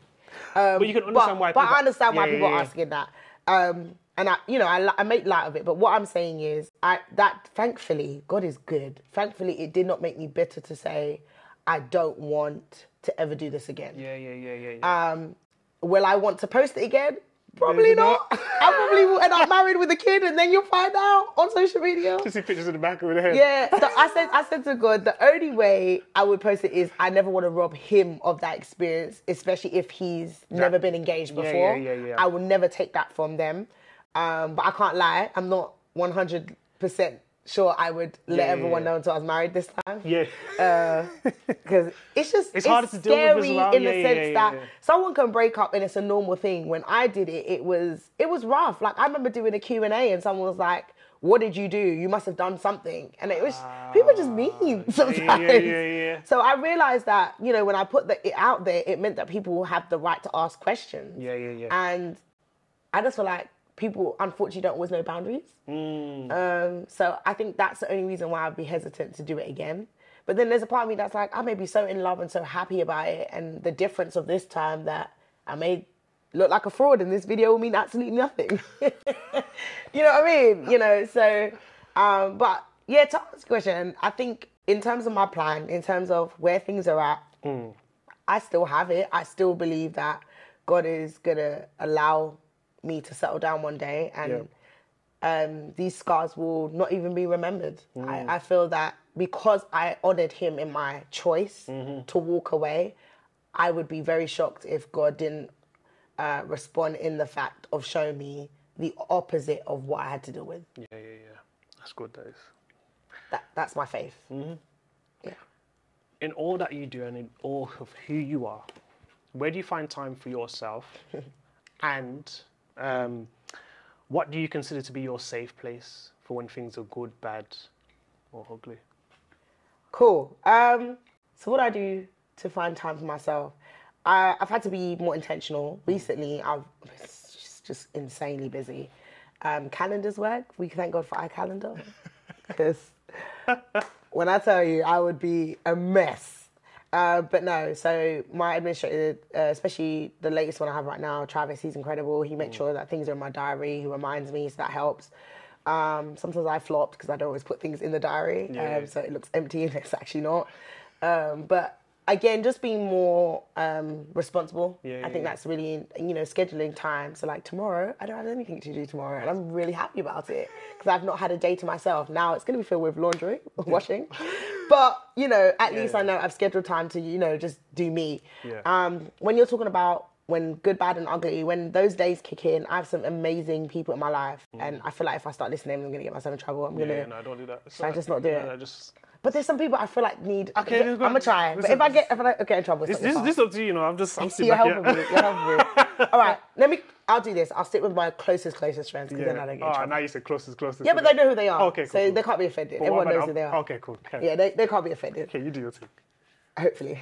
Um, but you can understand but, why people... But I understand why yeah, people yeah, yeah. are asking that. Um, and, I, you know, I, I make light of it. But what I'm saying is I, that, thankfully, God is good. Thankfully, it did not make me bitter to say, I don't want to ever do this again. Yeah, yeah, yeah, yeah. yeah. Um, will I want to post it again? Probably not. I probably will end up married with a kid and then you'll find out on social media. Just see pictures of the back of the head. Yeah. So I said I said to God, the only way I would post it is I never want to rob him of that experience, especially if he's that, never been engaged before. Yeah, yeah, yeah, yeah. I will never take that from them. Um, but I can't lie. I'm not one hundred percent sure I would let yeah, everyone yeah. know until I was married this time. Yeah. Because uh, it's just it's, it's hard to deal with as well. In yeah, the yeah, sense yeah, yeah, that yeah. someone can break up and it's a normal thing. When I did it, it was it was rough. Like I remember doing a Q and A and someone was like, "What did you do? You must have done something." And it was uh, people are just mean sometimes. Yeah, yeah, yeah, yeah. So I realized that you know when I put the, it out there, it meant that people will have the right to ask questions. Yeah, yeah, yeah. And I just feel like. People, unfortunately, don't always know boundaries. Mm. Um, so I think that's the only reason why I'd be hesitant to do it again. But then there's a part of me that's like, I may be so in love and so happy about it and the difference of this time that I may look like a fraud and this video will mean absolutely nothing. You know what I mean? You know, so, um, but yeah, to answer the question, I think in terms of my plan, in terms of where things are at, mm. I still have it. I still believe that God is going to allow me to settle down one day and yeah. um, these scars will not even be remembered. Mm. I, I feel that because I honoured him in my choice mm-hmm. to walk away, I would be very shocked if God didn't uh, respond in the fact of showing me the opposite of what I had to deal with. Yeah, yeah, yeah. That's good, that is. That, that's my faith. Mm-hmm. Yeah. In all that you do and in all of who you are, where do you find time for yourself and... Um, what do you consider to be your safe place for when things are good, bad, or ugly? Cool. Um, so what I do to find time for myself, I, I've had to be more intentional. Recently, I've it's just insanely busy. Um, calendars work. We thank God for iCalendar because when I tell you, I would be a mess. Uh, but no, so my administrator, uh, especially the latest one I have right now, Travis, he's incredible. He makes mm. sure that things are in my diary. He reminds me, so that helps. Um, sometimes I flopped because I don't always put things in the diary. Yeah. Um, so it looks empty and it's actually not. Um, but again, just being more um, responsible. Yeah, yeah, I think yeah. that's really, you know, scheduling time. So like tomorrow, I don't have anything to do tomorrow. And I'm really happy about it because I've not had a day to myself. Now it's going to be filled with laundry or washing. But, you know, at yeah, least yeah. I know I've scheduled time to, you know, just do me. Yeah. Um, when you're talking about when good, bad and ugly, when those days kick in, I have some amazing people in my life. Mm. And I feel like if I start listening, I'm going to get myself in trouble. I'm yeah, going to... Yeah, no, don't do that. Should I just not do no, it? No, just... But there's some people I feel like need... Okay, I'm going to try. Listen, but if I get if I don't get in trouble, it's this, this, this up to you, you know. I'm just... I'm sitting back here. You're helping me. You're helping me. All right, let me... I'll do this. I'll sit with my closest, closest friends because yeah. then I don't get in trouble. Oh, now you said closest, closest. Yeah, but they know who they are. Okay, cool. So cool. they can't be offended. But Everyone knows I'm... who they are. Okay, cool. Okay. Yeah, they, they can't be offended. Okay, you do your thing. Hopefully.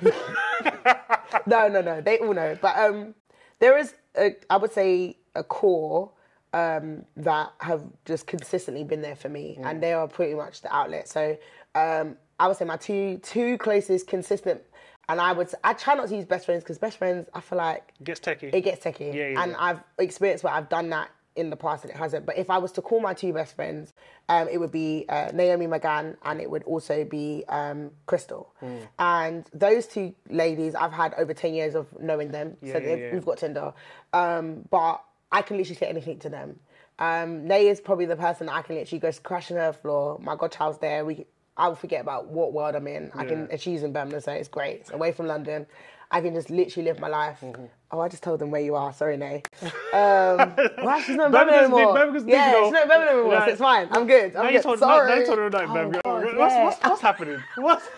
No, no, no. They all know. But um, there is, a, I would say, a core um, that have just consistently been there for me. Mm. And they are pretty much the outlet. So um, I would say my two two closest consistent... And I would, I try not to use best friends because best friends, I feel like... It gets techie. It gets techie. Yeah, yeah, and yeah. I've experienced where I've done that in the past and it hasn't. But if I was to call my two best friends, um, it would be uh, Naomi McGann and it would also be um, Crystal. Mm. And those two ladies, I've had over ten years of knowing them. Yeah, so yeah, yeah. we've got Tinder. Um, but I can literally say anything to them. Um, Nay is probably the person that I can literally go crashing her floor. My godchild's there. We... I will forget about what world I'm in. I yeah. can, and she's in Birmingham, so it's great. It's away from London. I can just literally live my life. Mm-hmm. Oh, I just told them where you are. Sorry, Nay. Um, well, she's not in Birmingham anymore. Birmingham's yeah, she's not in Birmingham anymore, right. So it's fine. I'm good. I'm now good. Told, Sorry. Now you told her about Birmingham. Oh, God, what's, yeah. what's, what's happening? What's happening?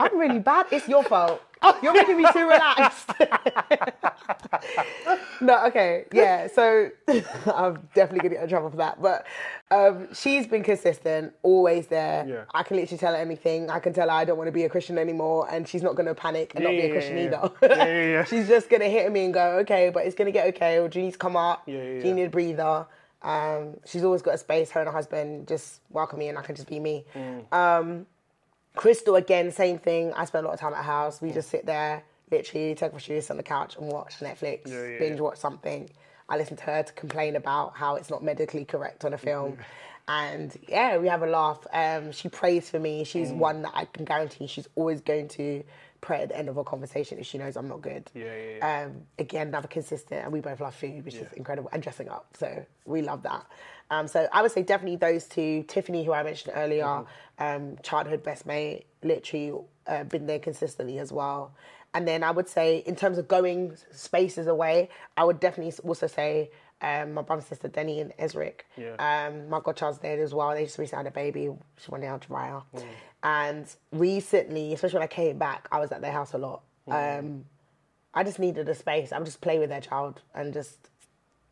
I'm really bad. It's your fault. You're making me too relaxed. No, okay, yeah. So I'm definitely gonna get in trouble for that. But um, she's been consistent, always there. Yeah. I can literally tell her anything. I can tell her I don't want to be a Christian anymore, and she's not gonna panic and yeah, not be a Christian yeah, yeah. either. yeah, yeah, yeah. She's just gonna hit me and go, okay, but it's gonna get okay. Or do you need to come up? Yeah, yeah, do you need a breather? Um, she's always got a space. Her and her husband just welcome me, and I can just be me. Mm. Um, Crystal, again, same thing. I spend a lot of time at her house. We mm. just sit there, literally take my shoes, sit on the couch and watch Netflix, yeah, yeah, binge yeah. watch something. I listen to her to complain about how it's not medically correct on a film. Mm-hmm. And yeah, we have a laugh. Um, she prays for me. She's mm. one that I can guarantee she's always going to pray at the end of our conversation if she knows I'm not good. Yeah, yeah, yeah. Um, again, another consistent, and we both love food, which yeah. is incredible, and dressing up. So we love that. Um, so I would say definitely those two. Tiffany, who I mentioned earlier, mm. um, childhood best mate, literally uh, been there consistently as well. And then I would say in terms of going spaces away, I would definitely also say um, my brother, sister, Denny and Ezric. Yeah. Um, my godchild's there as well. They just recently had a baby. She's one day out of Raya. Mm. And recently, especially when I came back, I was at their house a lot. Mm. Um, I just needed a space. I would just play with their child and just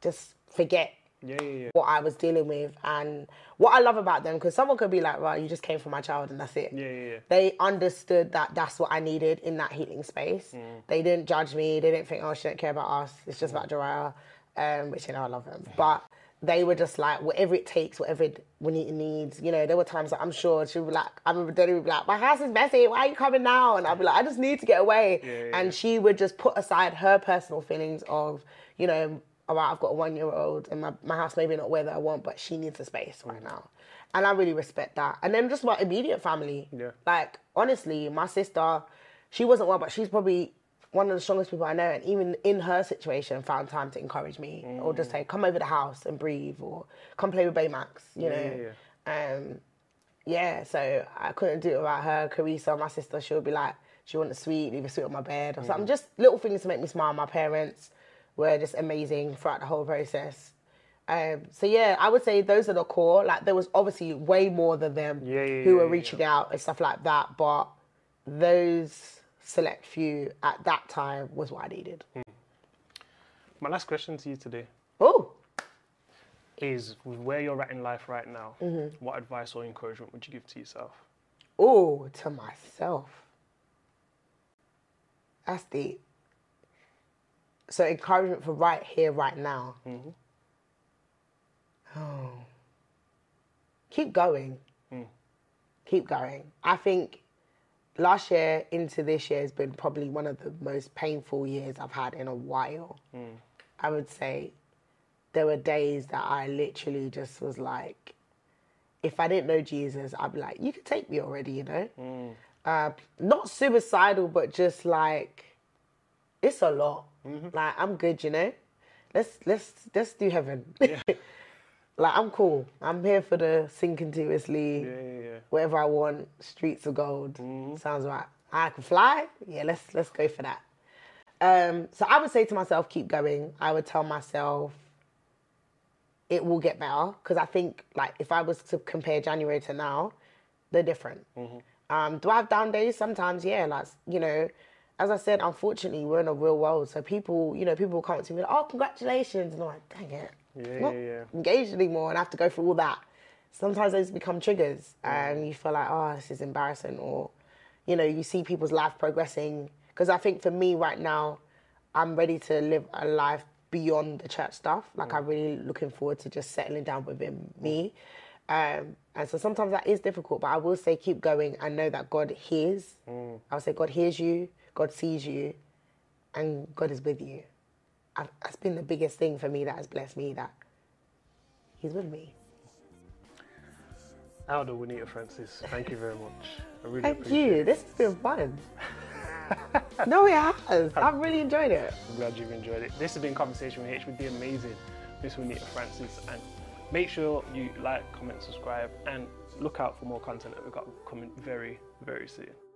just forget yeah, yeah, yeah. what I was dealing with and what I love about them, because someone could be like, right, you just came from my child and that's it. Yeah, yeah, yeah. They understood that that's what I needed in that healing space. Yeah. They didn't judge me. They didn't think, oh, she don't care about us. It's just yeah. about Jariah, um, which, you know, I love them. Yeah. But they were just like, whatever it takes, whatever it needs. You know, there were times that I'm sure she would be like, I remember Donnie would be like, my house is messy, why are you coming now? And I'd be like, I just need to get away. Yeah, yeah, and yeah. she would just put aside her personal feelings of, you know, all right, I've got a one-year-old and my, my house maybe not where that I want, but she needs a space right now. And I really respect that. And then just my immediate family. Yeah. Like, honestly, my sister, she wasn't well, but she's probably one of the strongest people I know. And even in her situation, found time to encourage me mm. or just say, come over the house and breathe or come play with Baymax, you yeah, know? Yeah, yeah. Um, yeah, so I couldn't do it without her. Carissa, my sister, she would be like, she wanted a sweet, leave a sweet on my bed or mm. something. Just little things to make me smile. My parents were just amazing throughout the whole process. Um, so yeah, I would say those are the core. Like there was obviously way more than them yeah, yeah, who yeah, were reaching yeah. out and stuff like that, but those select few at that time was what I needed. Mm. My last question to you today Ooh. is where you're at in life right now, mm-hmm. what advice or encouragement would you give to yourself? Oh, to myself. That's deep. So encouragement for right here, right now. Mm-hmm. Oh. Keep going. Mm. Keep going. I think, last year into this year has been probably one of the most painful years I've had in a while. Mm. I would say there were days that I literally just was like, if I didn't know Jesus, I'd be like, you could take me already, you know? Mm. Uh, not suicidal, but just like, it's a lot. Mm-hmm. Like, I'm good, you know? Let's let's let's do heaven. Yeah. Like, I'm cool. I'm here for the sing continuously, yeah, yeah, yeah. whatever I want, streets of gold. Mm-hmm. Sounds right. I can fly. Yeah, let's let's go for that. Um, so I would say to myself, keep going. I would tell myself, it will get better. Because I think, like, if I was to compare January to now, they're different. Mm-hmm. Um, do I have down days? Sometimes, yeah. Like, you know, as I said, unfortunately, we're in a real world. So people, you know, people come up to me like, oh, congratulations. And I'm like, dang it. Yeah, not yeah, yeah. engaged anymore, and I have to go through all that. Sometimes those become triggers, and you feel like, oh, this is embarrassing, or, you know, you see people's life progressing. Because I think for me right now, I'm ready to live a life beyond the church stuff. Like, mm. I'm really looking forward to just settling down within me. Um, and so sometimes that is difficult, but I will say keep going. I know that God hears. Mm. I would say God hears you, God sees you, and God is with you. I've, that's been the biggest thing for me that has blessed me, that he's with me. Aldo, Juanita Francis, thank you very much. I really thank appreciate you. It. This has been fun. No, it has. I've really enjoyed it. I'm glad you've enjoyed it. This has been Conversation with Haych with the amazing Miss Juanita Francis. And make sure you like, comment, subscribe, and look out for more content that we've got coming very, very soon.